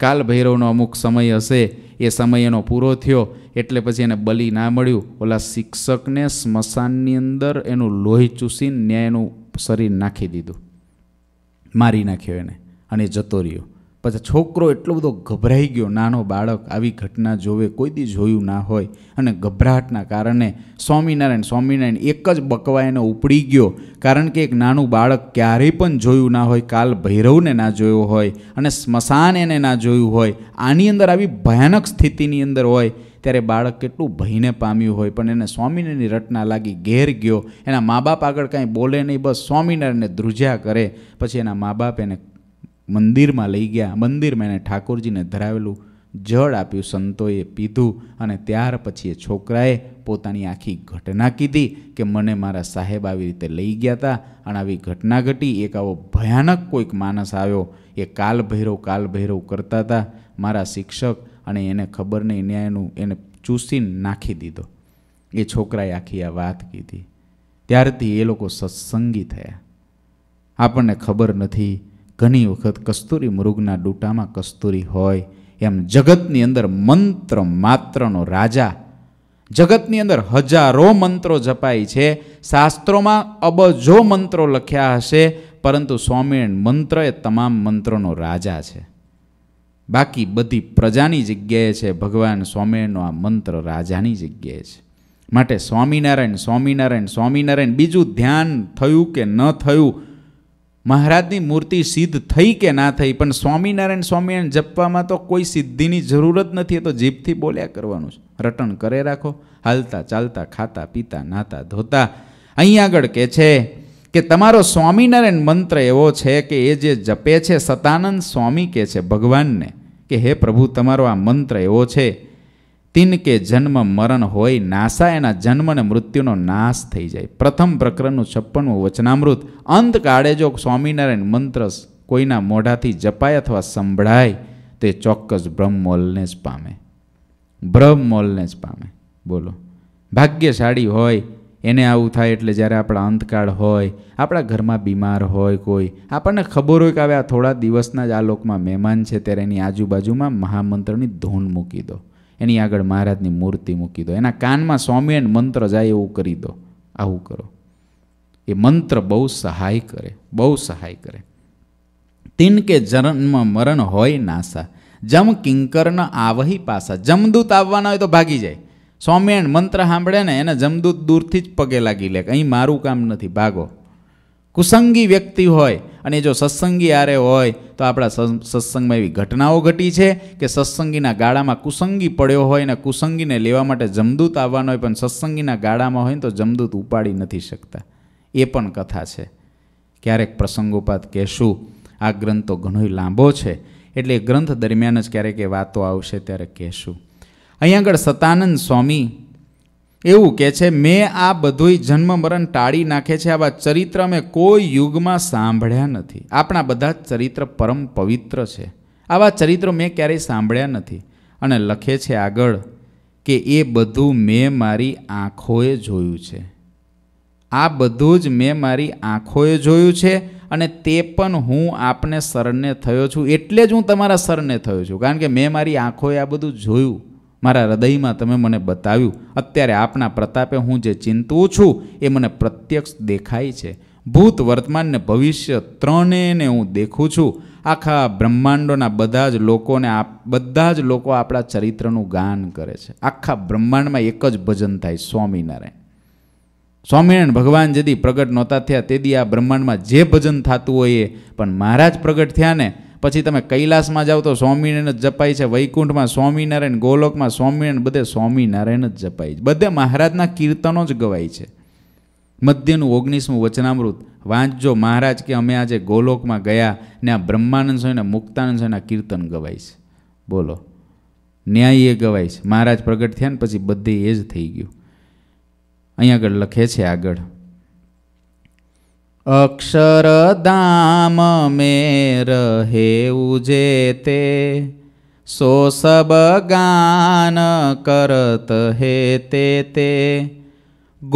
काल भैरवनो अमुक समय हशे, ए समय एनो पूरो थयो एटले पछी एने बली ना मळ्युं। ओला शिक्षकने स्मशाननी अंदर एनुं लोही चूसीने न्याय एनुं शरीर नाखी दीधुं, मारी नाख्यो एने अने जतो रह्यो। पछी छोकरो एटलो बधो गभराई गयो, नानो बाळक आवी घटना जोवे कोई दी जोयुं ना होय, अने गभराटना कारणे स्वामीनारायण स्वामीनारायण एक ज बकवा एनो उपड़ी गयो। कारण के एक नानुं बाळक क्यारेय पण जोयुं ना होय, काल भैरवने ना जोयो होय अने स्मशान एने ना जोयुं होय, आनी अंदर आवी भयानक स्थितिनी अंदर होय त्यारे बाळक केटलुं भयने पाम्युं होय। पण एने स्वामीनारायणनी रटना लागी, घेर गयो। एना माँ बाप आगळ कांई बोले नहीं, बस स्वामीनारायणने ध्रुज्या करे। पछी एना माँ बाप एने मंदिर में लई गया। मंदिर में ठाकुर जी ने धरावेलू जल आप्यू, संतोए पीधू। अने त्यार पछी छोकराए पोतानी आखी घटना कीधी कि मने मारा साहेब आवी रीते लई गया था अने आवी घटना घटी। एक आवो भयानक कोईक मानस आव्यो, ए काल भैरव करता था मारा शिक्षक, अने एने खबर नहीं न्यायनू एने चूसी नाखी दीधो। ए छोकराए आखी आ वात कीधी। त्यारथी ए लोको सत्संगी थया। आपणने खबर नथी घनी वखत कस्तूरी मृगना डूटा में कस्तूरी होय एम जगतनी अंदर मंत्र मात्रनो राजा। जगतनी अंदर हजारों मंत्रों जपाय छे, शास्त्रों में अबजों मंत्रों लख्या हशे, परंतु स्वामीनारायण मंत्र ए तमाम मंत्रों राजा छे। बाकी बधी प्रजानी जग्याए छे, भगवान स्वामीनारायणनो आ मंत्र राजानी जग्याए छे। माटे स्वामीनारायण स्वामीनारायण स्वामीनारायण। बीजू ध्यान थयुं के न थयुं, महाराजनी मूर्ति सिद्ध थई के ना थई, पण स्वामीनारायण स्वामीनारायण जपवामां तो कोई सिद्धिनी जरूरत नथी। तो जीभथी बोल्या करवानुं छे, रटण करे राखो, हालता चालता खाता पीता नाता धोता। अहीं आगळ कहे छे के तमारो स्वामीनारायण मंत्र एवो छे के ए जे जपे छे, सतानंद स्वामी कहे छे भगवानने के हे प्रभु तमारो आ मंत्र एवो छे, तिनके जन्म मरण होय नासा, एना जन्म ने मृत्युनो नाश थई जाय। प्रथम प्रकरणनुं 56मुं वचनामृत। अंत काळे जो स्वामीनारायण मंत्र कोईना मोढाथी जपाय अथवा संभळाय ते चोक्कस ब्रह्ममोलने ज पामे, ब्रह्ममोलने ज पामे। बोलो भाग्यशाળી होय एने आवुं थाय। एटले ज्यारे आपणा अंतकाळ होय, आपणा घरमां बीमार होय कोई, आपणने खबर होय के हवे आ थोड़ा दिवसना ज आ लोकमां मेहमान छे, त्यारे एनी आजूबाजूमां महामंत्रनी धून मूकी दो, एनी आगळ महाराजनी मूर्ति मूकी दो, एना कानमां स्वामीनारायण मंत्र जाए एवुं करी दो। आवुं करो, ए मंत्र बहु सहाय करे, बहु सहाय करे। तिनके जन्म मरण होय नासा, जम किंकर न आवही पासा। जमदूत आववाना होय तो भागी जाए। स्वामीनारायण मंत्र सांभळे ने एने जमदूत दूरथी ज पगे लागी ले, अहीं मारुं काम नथी, भागो। कुसंगी व्यक्ति होय अने जो सत्संगी आरे होय तो आपड़ा सत्संग में एवी घटनाओं घटी है कि सत्संगीना गाड़ामां कुसंगी पड्यो होय ने कुसंगीने लेवा माटे जमदूत आववानो होय, पण सत्संगीना गाड़ामां होय तो जमदूत उपाड़ी नथी शकता। ए पण कथा छे, क्यारेक प्रसंगोपात कहेशुं। आ ग्रंथ तो घणोय लांबो छे एटले ग्रंथ दरमियान ज क्यारेक ए वातो आवशे त्यारे कहेशुं। अहीं आगळ सतानंद स्वामी एवं कहे छे मैं आ बधुई जन्म मरण टाड़ी नाखे छे, आवा चरित्र में कोई युग में सांभळ्या नथी। आपणा बधा चरित्र परम पवित्र छे, आवा चरित्र मैं क्यारेय सांभळ्या नथी। अने लखे छे आगळ के ए बधुं मैं मारी आँखोए जोयुं छे, आ बधुं ज मैं मारी आँखोए जोयुं छे, अने ते पण हूँ आपने शरणे थयो छूं, एटले ज हूँ तमारा शरणे थयो छूं। कारण के मैं मारी आँखोए आ बधुं जोयुं, मारा हृदय में तमे मने बताव्यू। अत्यारे आपना प्रतापे हूँ जे चिंतवुं छूं ए मने प्रत्यक्ष देखाय छे। भूत वर्तमान ने भविष्य त्रणेयने हूँ देखूं छूं। आखा ब्रह्मांडोना बधा ज लोकोने बधा ज लोको आपड़ा चरित्रनुं गान करे छे। आखा ब्रह्मांडमां एक ज भजन थाय स्वामीनारायण। स्वामीनारायण भगवान जदी प्रगट नोता थया ते दी आ ब्रह्मांड में जे भजन थातुं होय पण महाराज प्रगट थया ने पछी तमे कैलास में जाओ तो स्वामीनारायण ज जपाय छे, वैकुंठ में स्वामीनारायण, गोलोक में स्वामीनारायण, बधे स्वामीनारायण ज जपाय छे, बधे महाराजना कीर्तनों ज गवाय छे। मध्यनु 19मुं वचनामृत वाँचजो। महाराज के अमे आजे गोलोक में गया ने आ ब्रह्मानंद स्वामीना मुक्तानंद स्वामीना कीर्तन गवाय छे। बोलो न्याय गवाय छे। महाराज प्रगट थया ने पछी बधे ए ज थई गयुं। अहीं आगळ लखे छे, आगळ अक्षरधाम में रहे उजेते सो सब गान करत हेते ते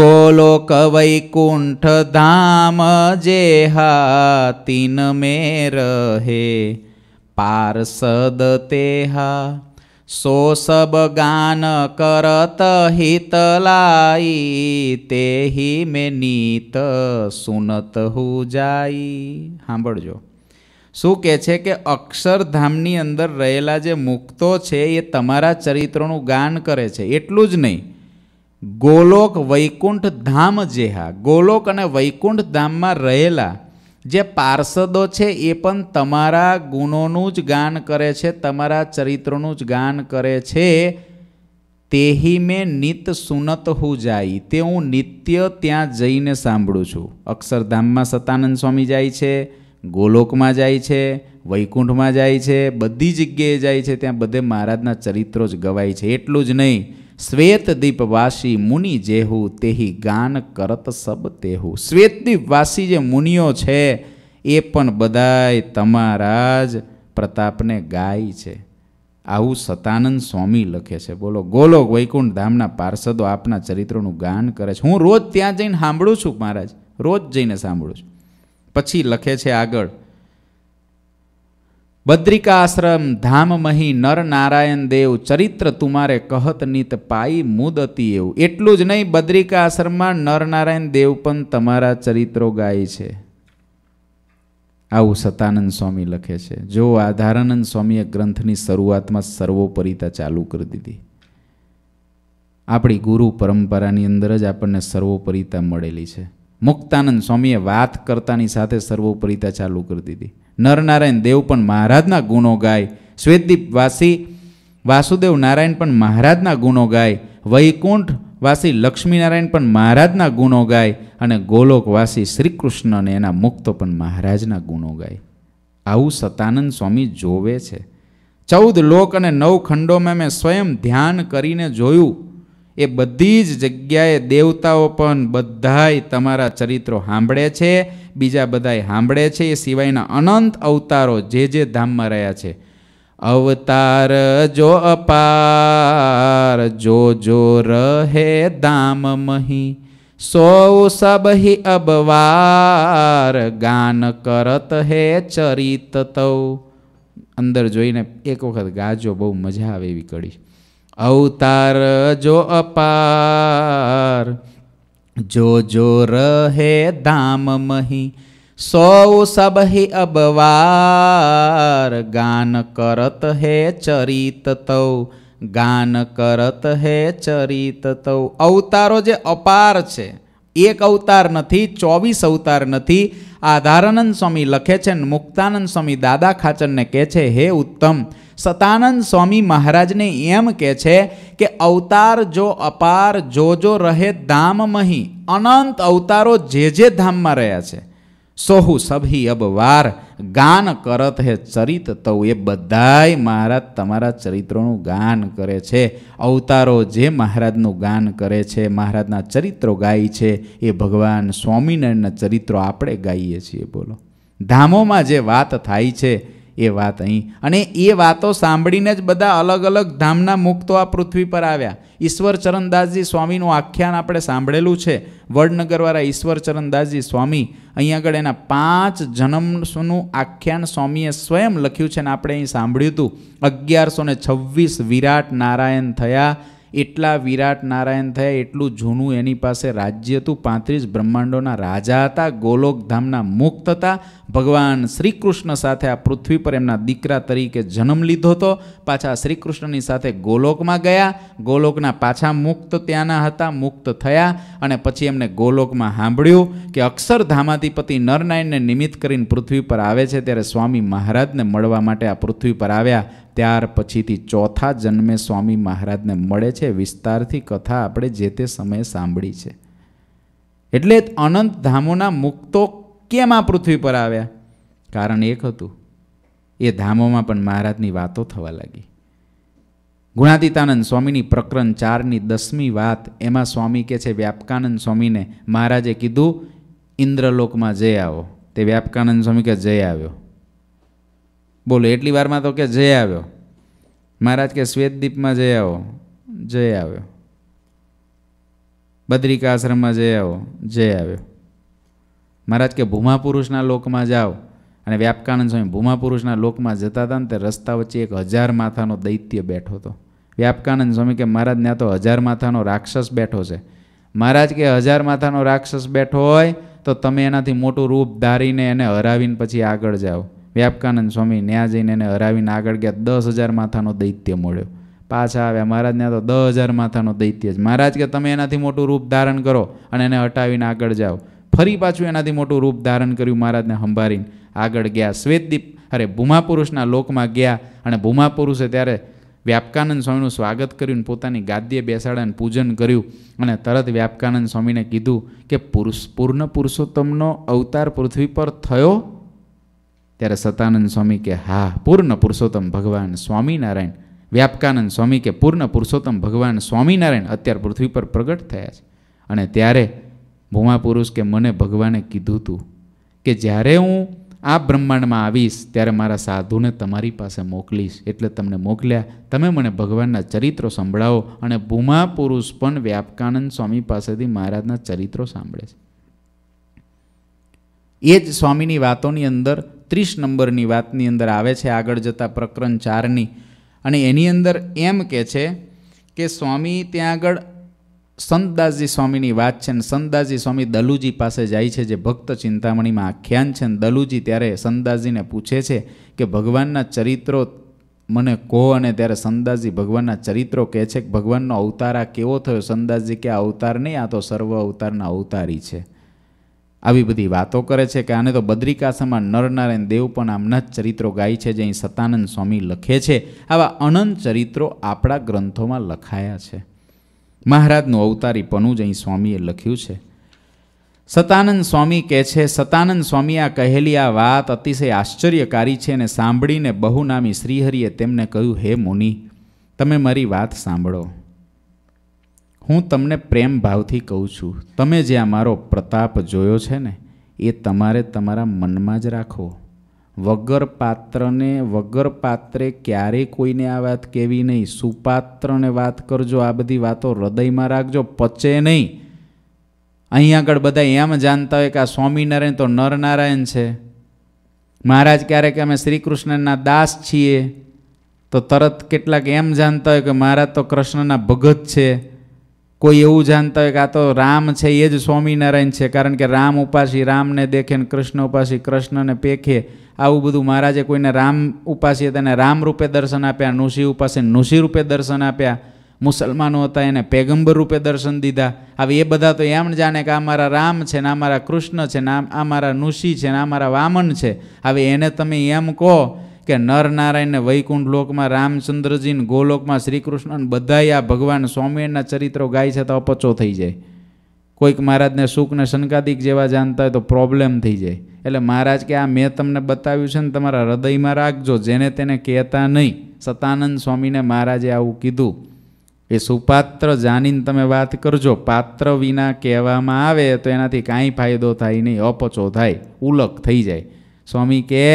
गोलोक वैकुंठ धाम जेहा तीन में रहे पार्षद तेहा सो सब गान करत हित लाई ते ही में नीत सुनत हो जाई। सांभळजो शू कहे छे के अक्षरधामनी अंदर रहेला जे मुक्तो छे ये तमारा चरित्रनु गान करे छे। एटलुं ज नहीं, गोलोक वैकुंठ धाम जेहा, गोलोक अने वैकुंठ धाम में रहेला जे पार्षदो छे ए पण तमारा गुणोनुं ज गान करे छे, तमारा चरित्रनुं ज गान करे छे। तेही में नित सुनत हो जाई, ते हूँ नित्य त्यां जईने सांभळुं छुं। अक्षरधाम में सतानंद स्वामी जाय छे, गोलोक में जाय छे, वैकुंठ में जाय छे, बधी जग्याए जाय छे, त्यां बधे महाराजना चरित्रो ज गवाय छे। एटलुं ज नहीं, श्वेतदीपवासी मुनि जेहू तेही गान करत सब तेहू। श्वेतदीपवासी जे मुनिओ छे ए पण बधाय तमारा ज प्रतापने गाय छे। आवुं सतानंद स्वामी लखे छे। बोलो गोलोक वैकुंठ धामना पार्षदो आपना चरित्रोनुं गान करे छे। हूँ रोज त्यां जईने सांभळुं छुं, महाराज रोज जईने सांभळुं छुं। पछी लखे छे आगळ, बद्रिका आश्रम धाम मही नर नारायण देव चरित्र तुम्हारे कहत नित पाई मुदती एवं। एटलुं ज नहीं, बद्रिका आश्रम में नर नारायण देव पण तमारा चरित्रो गाय छे। आवुं सतानंद स्वामी लखे छे। जो आधारानंद स्वामीए ग्रंथनी शरूआत में सर्वोपरिता चालू कर दीधी। आपणी गुरु परंपरानी अंदर ज आपणने सर्वोपरिता मळेली छे। मुक्तानंद स्वामीए वात करतानी साथे सर्वोपरिता चालू कर दीधी। नरनारायण देव पण महाराजना गुणों गाय, श्वेतदीपवासी वासुदेव नारायण पण महाराजना गुणों गाय, वैकुंठवासी लक्ष्मीनारायण पण महाराजना गुणों गाय अने गोलोकवासी श्रीकृष्ण ने एना मुक्तो पण महाराजना गुणों गाय। आवुं सतानंद स्वामी जोवे छे। 14 लोक अने 9 खंडों में मैं स्वयं ध्यान करीने जोयुं, ए बधी ज जग्याए देवताओं पण बधाय तमारा चरित्रो सांभळे छे, बीजा बधाय सांभळे छे। ए सिवायना अनंत अवतारो जे जे धाममां रह्या छे। अवतार जो अपार जो जो रहे धाम मही सो सब ही अबवार गान करत हे चरित तौ। अंदर जोईने एक वखत गाजो, बहु मजा आवे एवी कड़ी। अवतार जो अपार जो जो रहे धाम मही सौ सब ही अबवार गान करत है चरित तौ, गान करत है चरित तौ। अवतारो जे अपार छे, एक अवतार नहीं, 24 अवतार नहीं। आधारानंद स्वामी लखे छे, मुक्तानंद स्वामी दादा खाचर ने कहे छे, हे उत्तम। सतानंद स्वामी महाराज ने एम कहे छे के अवतार जो अपार जो जो रहे धाम मही, अनंत अवतारो जे जे धाम में रह्या छे, सोहु सभी अब वार गान करत है चरित तौ। ये बधाय महाराज तमारा चरित्रों गान करे छे। अवतारो जे महाराजनु गान करे छे, महाराजना चरित्रो गाई छे, ये भगवान स्वामीनारायणना चरित्रो आपणे गाईए छीए। बोलो धामों में जे वात थाई छे ए वात अहीं, अने ए वातो सांभळीने ज बधा अलग अलग धामना मुक्तो आ पृथ्वी पर आव्या। ईश्वरचरणदासजी स्वामीनुं आख्यान आपणे सांभळेલું છે। वडनगरवाळा ईश्वरचरणदासजी स्वामी अहीं आगळ एना 5 जन्मनुं आख्यान स्वामीए स्वयं लख्युं છે ને આપણે અહીં સાંભળ્યું હતું। 1126 વિરાટ નારાયણ થયા एटला विराट नारायण थया एटलू जूनू एनी पासे राज्य हतुं। 35 ब्रह्मांडोना राजा हता, गोलोकधामना मुक्त हता। भगवान श्रीकृष्ण साथे आ पृथ्वी पर एमना दीकरा तरीके जन्म लीधो तो पाछा श्रीकृष्णनी साथे गोलोक में गया। गोलोकना पाछा मुक्त त्याना हता, मुक्त थया अने पछी एमने गोलोक में सांभळ्युं के अक्षरधामाधिपति नरनारायणने निमित्त करीने पृथ्वी पर आवे छे, त्यारे स्वामी महाराजने मळवा माटे आ पृथ्वी पर आव्या। त्यार पछीथी चौथा जन्मे स्वामी महाराजने मळे छे। विस्तारथी कथा आपणे जे ते समये सांभळी छे। एटले अनंत धामोना मुक्तो केम आ पृथ्वी पर आव्या? कारण एक हतुं, ए धामोमां पण महाराजनी वातो थवा लागी। गुणातीतानंद स्वामीनी प्रकरण 4 ની 10મી वात, एमां स्वामी कहे छे व्यापकानंद स्वामीने महाराजे कीधुं इंद्रलोकमां जई आवो। ते व्यापकानंद स्वामी कहे जई आव्यो। बोलो एटली वारमां तो के जय आव्यो। महाराज के श्वेतदीप में जय आओ, जय आव्यो। बद्रिका आश्रम में जय आओ, जय आव्यो। महाराज के भूमापुरुषना लोक में जाओ। अने व्यापकानंद स्वामी भूमापुरुषना लोक में जता था ते रस्ता वच्चे 1000 माथानो दैत्य बैठो तो। व्यापकानंद स्वामी के महाराज ने तो 1000 माथानो राक्षस बैठो छे। महाराज के 1000 माथानो राक्षस बैठो होय तो तमे एनाथी मोटुं रूप धारीने एने हरावीने पछी आगळ जाओ। व्यापकानंद स्वामी न्या जईने हरावीने आगळ गया। 10,000 माथानो दैत्य मळ्यो। पाछा आव्या, महाराज ने तो 10,000 माथानो दैत्य। महाराज के तमे एनाथी मोटुं रूप धारण करो अने एने हटावीने आगळ जाओ। फरी पाछुं एनाथी मोटुं रूप धारण कर्युं, महाराजने हंभारीने आगळ गया। श्वेतदीप अरे भूमापुरुषना लोकमां गया अने भूमापुरुषे त्यारे व्यापकानंद स्वामीनुं स्वागत कर्युं, पोतानी गादीए बेसाड्याने पूजन कर्युं अने तरत व्यापकानंद स्वामीने कीधुं के पूर्ण पुरुषोत्तमनो अवतार पृथ्वी पर थयो? त्यारे सतानंद स्वामी के हाँ, पूर्ण पुरुषोत्तम भगवान स्वामीनारायण। व्यापकानंद स्वामी के पूर्ण पुरुषोत्तम भगवान स्वामीनारायण अत्यार पृथ्वी पर प्रगट थया छे। अने त्यारे भूमापुरुष के मने भगवाने कीधुं तुं के ज्यारे हूँ आ ब्रह्मांड में आवीश त्यारे मारा साधु ने तमारी पासे मोकलीश, एटले तमने मोकल्या। तमे मने भगवानना चरित्रो संभळावो। अने भूमापुरुष पण व्यापकानंद स्वामी पासेथी महाराजना चरित्रो सांभळे छे। ए ज स्वामीनी वातोनी अंदर 30 નંબરની વાતની અંદર આવે છે આગળ જતાં પ્રકરણ 4ની, અને એની અંદર એમ કહે છે કે સ્વામી ત્યાં આગળ સંતદાસજી સ્વામીની વાત છે ને સંતદાસજી સ્વામી દલુજી પાસે જાય છે, જે ભક્ત ચિંતામણીમાં આખ્યાન છે ને દલુજી ત્યારે સંતદાસજીને પૂછે છે કે ભગવાનના ચરિત્રો મને કહો, અને ત્યારે સંતદાસજી ભગવાનના ચરિત્રો કહે છે કે ભગવાનનો અવતાર આ કેવો થયો? સંતદાસજી કે આ અવતાર નહીં, આ તો સર્વ અવતારના અવતારી છે। આવી બધી વાતો કરે છે કે આને તો બદ્રિકાશ્રમમાં નરનારાયણ દેવ પણ આમના જ ચરિત્રો ગાય છે, જે અહીં સતાનંદ સ્વામી લખે છે। આવા અનંત ચરિત્રો આપણા ગ્રંથોમાં લખાયા છે। મહારાજનું અવતારીપણું જ અહીં સ્વામીએ લખ્યું છે। સતાનંદ સ્વામી કહે છે, સતાનંદ સ્વામી આ કહેલી આ વાત અતિશય આશ્ચર્યકારી છે, અને સાંભળીને બહુનામી શ્રીહરિએ તેમને કહ્યું, હે મુનિ, તમે મારી વાત સાંભળો। हूँ तमने प्रेम भावथी कहूँ छूं, तमे जे आ मारो प्रताप जोयो छे ने ए तमारे तमारा मनमा ज राखो। वगर पात्रे क्यारे कोईने आ वात कहेवी नहीं। सुपात्रने वात करजो, आ बधी वातो हृदयमां राखजो, पचे नहीं। अहीं आगळ बधा एम जानता होय के आ स्वामीनारायण तो नरनारायण छे। महाराज क्यारे के अमे श्रीकृष्णना दास छीए तो तरत केटलाक एम जानता होय के महाराज तो कृष्णना भगत छे। कोई एवं जानता है कि आ तो राम है, ये ज स्वामीनारायण है, कारण के राम उपासी राम ने देखे, कृष्ण उपासी कृष्ण ने पेखे। आवुं बधुं महाराजे कोईने राम उपासी तेने राम रूपे दर्शन आप्या, नूशी उपासी नूशी रूपे दर्शन आप्या, मुसलमानों हता एने पैगंबर रूपे दर्शन दीधा। हवे ए बधा तो एम जाने के आ मारा राम है ने आ मारा कृष्ण है ने आ मारा नूशी है ने आ मारा वामन है। हवे एने तमे एम कहो के नरनारायण वैकुंठ लोक में रामचंद्रजी ने गोलोक में श्रीकृष्ण बधाई आ भगवान स्वामीना चरित्रों गाय है तो अपचो थी जाए। कोईक महाराज ने सुख ने शनकादिक जेवा जानता है तो प्रॉब्लम थी जाए। एटले महाराज के आ मैं तमने बताव्युं छे ने तमारा हृदय में राखजो, जेने तेने कहता नहीं। सतानंद स्वामी ने महाराजे आवुं कीधुं। ए सुपात्र जानीने तमे वात करजो, पात्र विना कहेवामां आवे तो एनाथी कांई फायदो थाय नहीं, अपचो थाय, उलक थी जाए। स्वामी के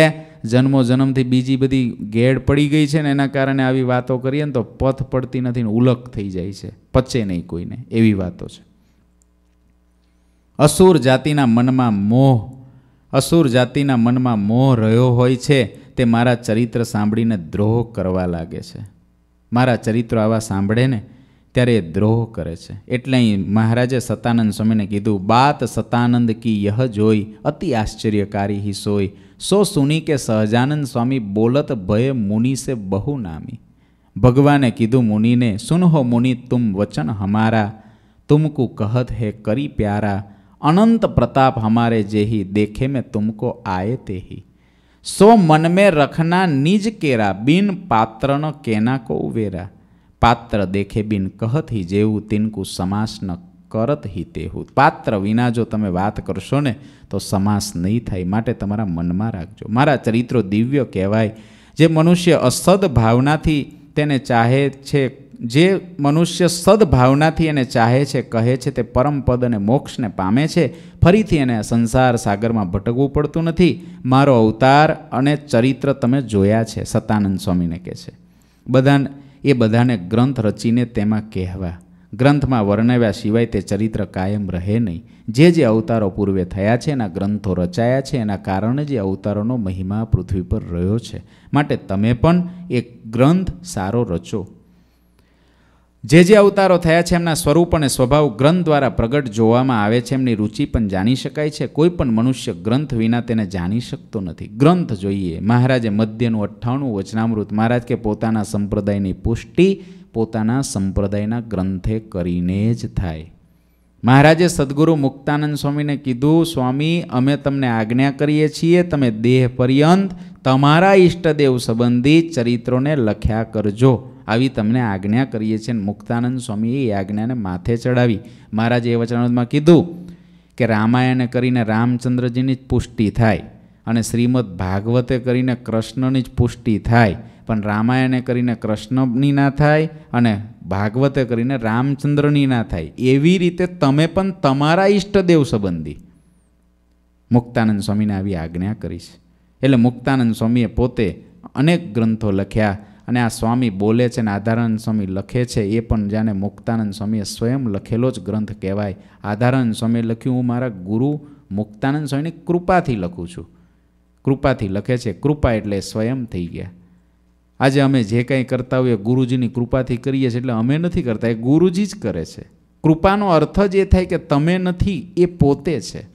जन्मो जन्म थी बीजी बधी घेड़ पड़ी गई है ने एना कारणे आवी वातो करीए तो पथ पड़ती नथी ने उलक थी जाए छे, पचे नहीं कोईने। एवी वातो छे। असुर जातिना मनमा मोह, असुर जातिना मनमा मोह रह्यो होय छे, ते मारा चरित्र सांभळीने द्रोह करवा लागे छे। मारा चरित्र आवा सांभळे ने त्यारे द्रोह करे छे। एटले महाराजे सतानंद स्वामी ने कीधु, बात सतानंद की यह जोई, अति आश्चर्यकारी ही सोई। सो सुनी के सहजानंद स्वामी, बोलत भय मुनि से बहु नामी। भगवाने कीधु मुनि ने, सुन हो मुनि तुम वचन हमारा, तुमको कहत है करी प्यारा। अनंत प्रताप हमारे जेही, देखे में तुमको आए तेही। सो मन में रखना निज केरा, बिन पात्र न केना को उवेरा। पात्र देखे बिन कहत ही जेवू, तिनको समास न करत ही तेहू। पात्र विना जो तमे बात करशो ने तो समास नहीं थाय, माटे तमारा मनमा राखजो। मारा चरित्रो दिव्य कहेवाय। जे मनुष्य असद्भावनाथी तेने चाहे छे, जे मनुष्य सद्भावनाथी एने चाहे छे, कहे छे ते परम पद ने मोक्ष ने पामे छे। फरीथी एने संसार सागर में भटकवू पड़तुं नथी। मारो अवतार अने चरित्र तमे जोया छे। सतानंद स्वामी ने कहे छे बधाने, ये बधाने ग्रंथ रचीने तेमा कहेवा। ग्रंथ में वर्णव्या सिवाय ते चरित्र कायम रहे नहीं। जे अवतारों पूर्वे थया छे, एना ग्रंथों रचाया छे, एना कारणे जे अवतारों महिमा पृथ्वी पर रह्यो छे। माटे तमे पण एक ग्रंथ सारो रचो। जे अवतारों थया छे एमना स्वरूप अने स्वभाव ग्रंथ द्वारा प्रगट जोवामां आवे छे। एमनी रुचि पण जाणी शकाय छे। कोईपण मनुष्य ग्रंथ विना तेने जाणी शकतो नथी। ग्रंथ जोईए। महाराजे मध्यनु 98 वचनामृत महाराज के पोताना संप्रदायनी पुष्टि पोताना संप्रदायना ग्रंथे करीने ज थाय। महाराजे सद्गुरु मुक्तानंद स्वामी ने कीधु, स्वामी अमे तमने आज्ञा करीए छीए, तमे देह पर्यंत तमारा इष्टदेव संबंधी चरित्रोने लख्या करजो। आवी तमने आज्ञा करीए छे। मुक्तानंद स्वामी ए आज्ञाने माथे चढ़ावी। महाराजे वचनामृतमां कीधु के रामायण करीने रामचंद्रजीनी ज पुष्टि थाय अने श्रीमद भागवते करीने कृष्णनी ज पुष्टि थाय। पण रामायणे करीने कृष्णनी ना थाय अने भागवते करीने रामचंद्रनी ना थाय। एवी रीते तमे पण तमारा इष्टदेव संबंधी। मुक्तानंद स्वामीने आवी आज्ञा करी छे। एटले मुक्तानंद स्वामीए पोते अनेक ग्रंथो लख्या अने आ स्वामी बोले छे ने आधारानंद स्वामी लखे छे। ए पण जाने मुक्तानंद स्वामीए स्वयं लखेलो ज ग्रंथ कहेवाय। आधारानंद स्वामीए लख्युं, हूँ मारा गुरु मुक्तानंद स्वामीनी कृपाथी लखूं छूं। कृपाथी लखे छे। कृपा एटले स्वयं थई गया। आजे अमे जे कंई करता होय गुरुजीनी कृपाथी करीए छीए, एटले अमे नथी करता, ए गुरुजी ज करे छे। कृपानो अर्थ ज ए थाय के तमे नथी, ए पोते छे।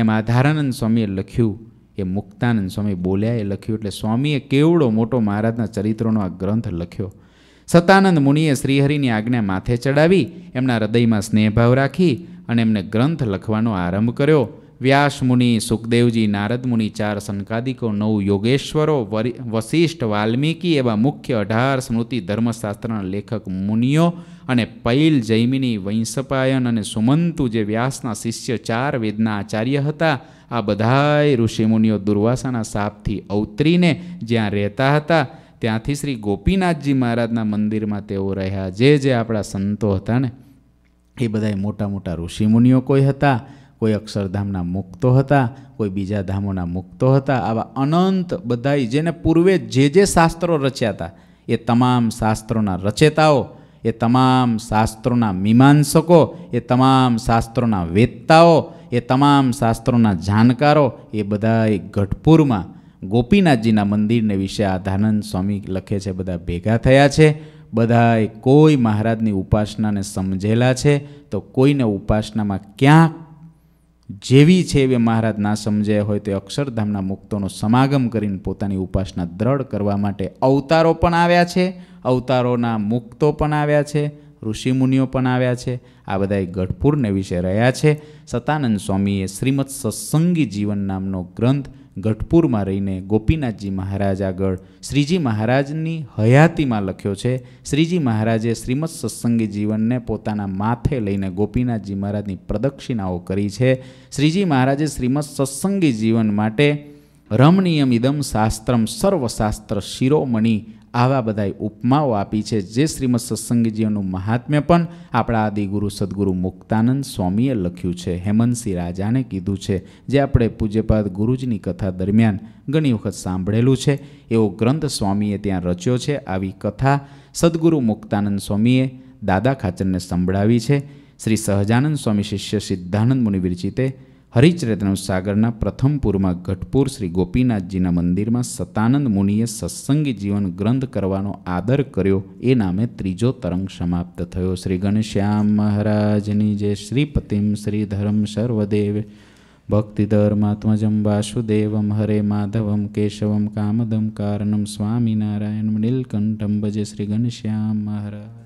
एम आधारानंद स्वामीए लख्युं, ए मुक्तानंद स्वामी बोल्या, ए लख्युं। एटले स्वामीए केवड़ो मोटो महाराजना चरित्रोनो आ ग्रंथ लख्यो। सतानंद मुनिए श्रीहरिनी आज्ञा माथे चढ़ावी, एमना हृदयमां स्नेहभाव राखी अने एमने ग्रंथ लखवानो आरंभ कर्यो। व्यास मुनि, सुखदेव जी, नारद मुनि, चार सनकादिको, नौ योगेश्वरों, वशिष्ठ, वाल्मीकि एवं मुख्य 18 स्मृति धर्मशास्त्र लेखक मुनिओ अने पैल, जैमिनी, वैंसपायन अने सुमंतु जे व्यासना शिष्य 4 वेदना आचार्य हता। आ बधाए ऋषिमुनिओ दुर्वासाना शापथी अवतरीने ज्यां रहता हता त्यांथी श्री गोपीनाथजी महाराजना मंदिरमां तेओ रह्या। जे आपणा संतो हता ने ए बधाए मोटा मोटा ऋषिमुनिओ कोई हता, कोई अक्षरधामना मुक्तो हता, कोई बीजा धामोना मुक्तो हता। आवा अनंत बधाई जेने पूर्वे जे शास्त्रों रच्या था, ये तमाम शास्त्रोना रचेताओ, ये तमाम शास्त्रोना मीमांसको, ये तमाम शास्त्रोना वेत्ताओ, ये तमाम शास्त्रोना जानकारो, ये बधाए गढ़पुर में गोपीनाथजीना मंदिर ने विषे आधारानंद स्वामी लखे छे। बधा भेगा थया छे। बधाए कोई महाराजनी उपासना ने समझेला छे, तो कोईने उपासना में क्या जेवी छे वे महाराज ना समजाया होय तो अक्षरधामना मुक्तोनो समागम करीने पोतानी उपासना दृढ़ करवा माटे अवतारो पण आव्या छे, अवतारोना मुक्तो पण आव्या छे, ऋषिमुनिओ पण आव्या छे। आ बधाए गढ़पुरने विषे रह्या छे। सतानंद स्वामीए श्रीमद सत्संगी जीवन नामनो ग्रंथ गढ़पुर में रहीने गोपीनाथजी महाराज आगळ श्रीजी महाराजनी हयाती में लख्यो छे। श्रीजी महाराजे श्रीमद सत्संगी जीवन ने पोताना माथे लईने गोपीनाथजी महाराजनी प्रदक्षिणाओ करी छे। श्रीजी महाराजे श्रीमद सत्संगी जीवन माटे रमणीयम इदम शास्त्रम सर्वशास्त्र शिरोमणि आवा बधाई उपमाओ आपी छे, जे श्रीमद सत्संगी जीवननुं महात्म्य पण आपणा आदिगुरु सद्गुरु मुक्तानंद स्वामीए लख्युं छे। हेमंतसिंह राजाने कीधुं छे, जे आपणे पूज्यपाद गुरुजीनी कथा दरमियान घणी वखत सांभळेलुं छे। एवो ग्रंथ स्वामीए त्यां रच्यो छे। आवी कथा सद्गुरु मुक्तानंद स्वामीए दादा खाचरने संभळावी छे। श्री सहजानंद स्वामी शिष्य सिद्धानंद मुनि विरचिते હરિચરિત્રનું સાગરના પ્રથમ પૂરમાં ગઢપુર શ્રી ગોપીનાથજીના મંદિરમાં સતાનંદ મુનિએ સત્સંગી જીવન ગ્રંથ કરવાનો આદર કર્યો એ નામે ત્રીજો તરંગ સમાપ્ત થયો. શ્રી ગણશ્યામ મહારાજની જય. શ્રીપતિમ શ્રીધરમ સર્વદેવ ભક્તિધર્માત્મજં વાસુદેવમ હરે માધવમ કેશવમ કામદમ કારણમ સ્વામિનારાયણમ નીલકંઠમ ભજે શ્રી ગણશ્યામ મહારાજ.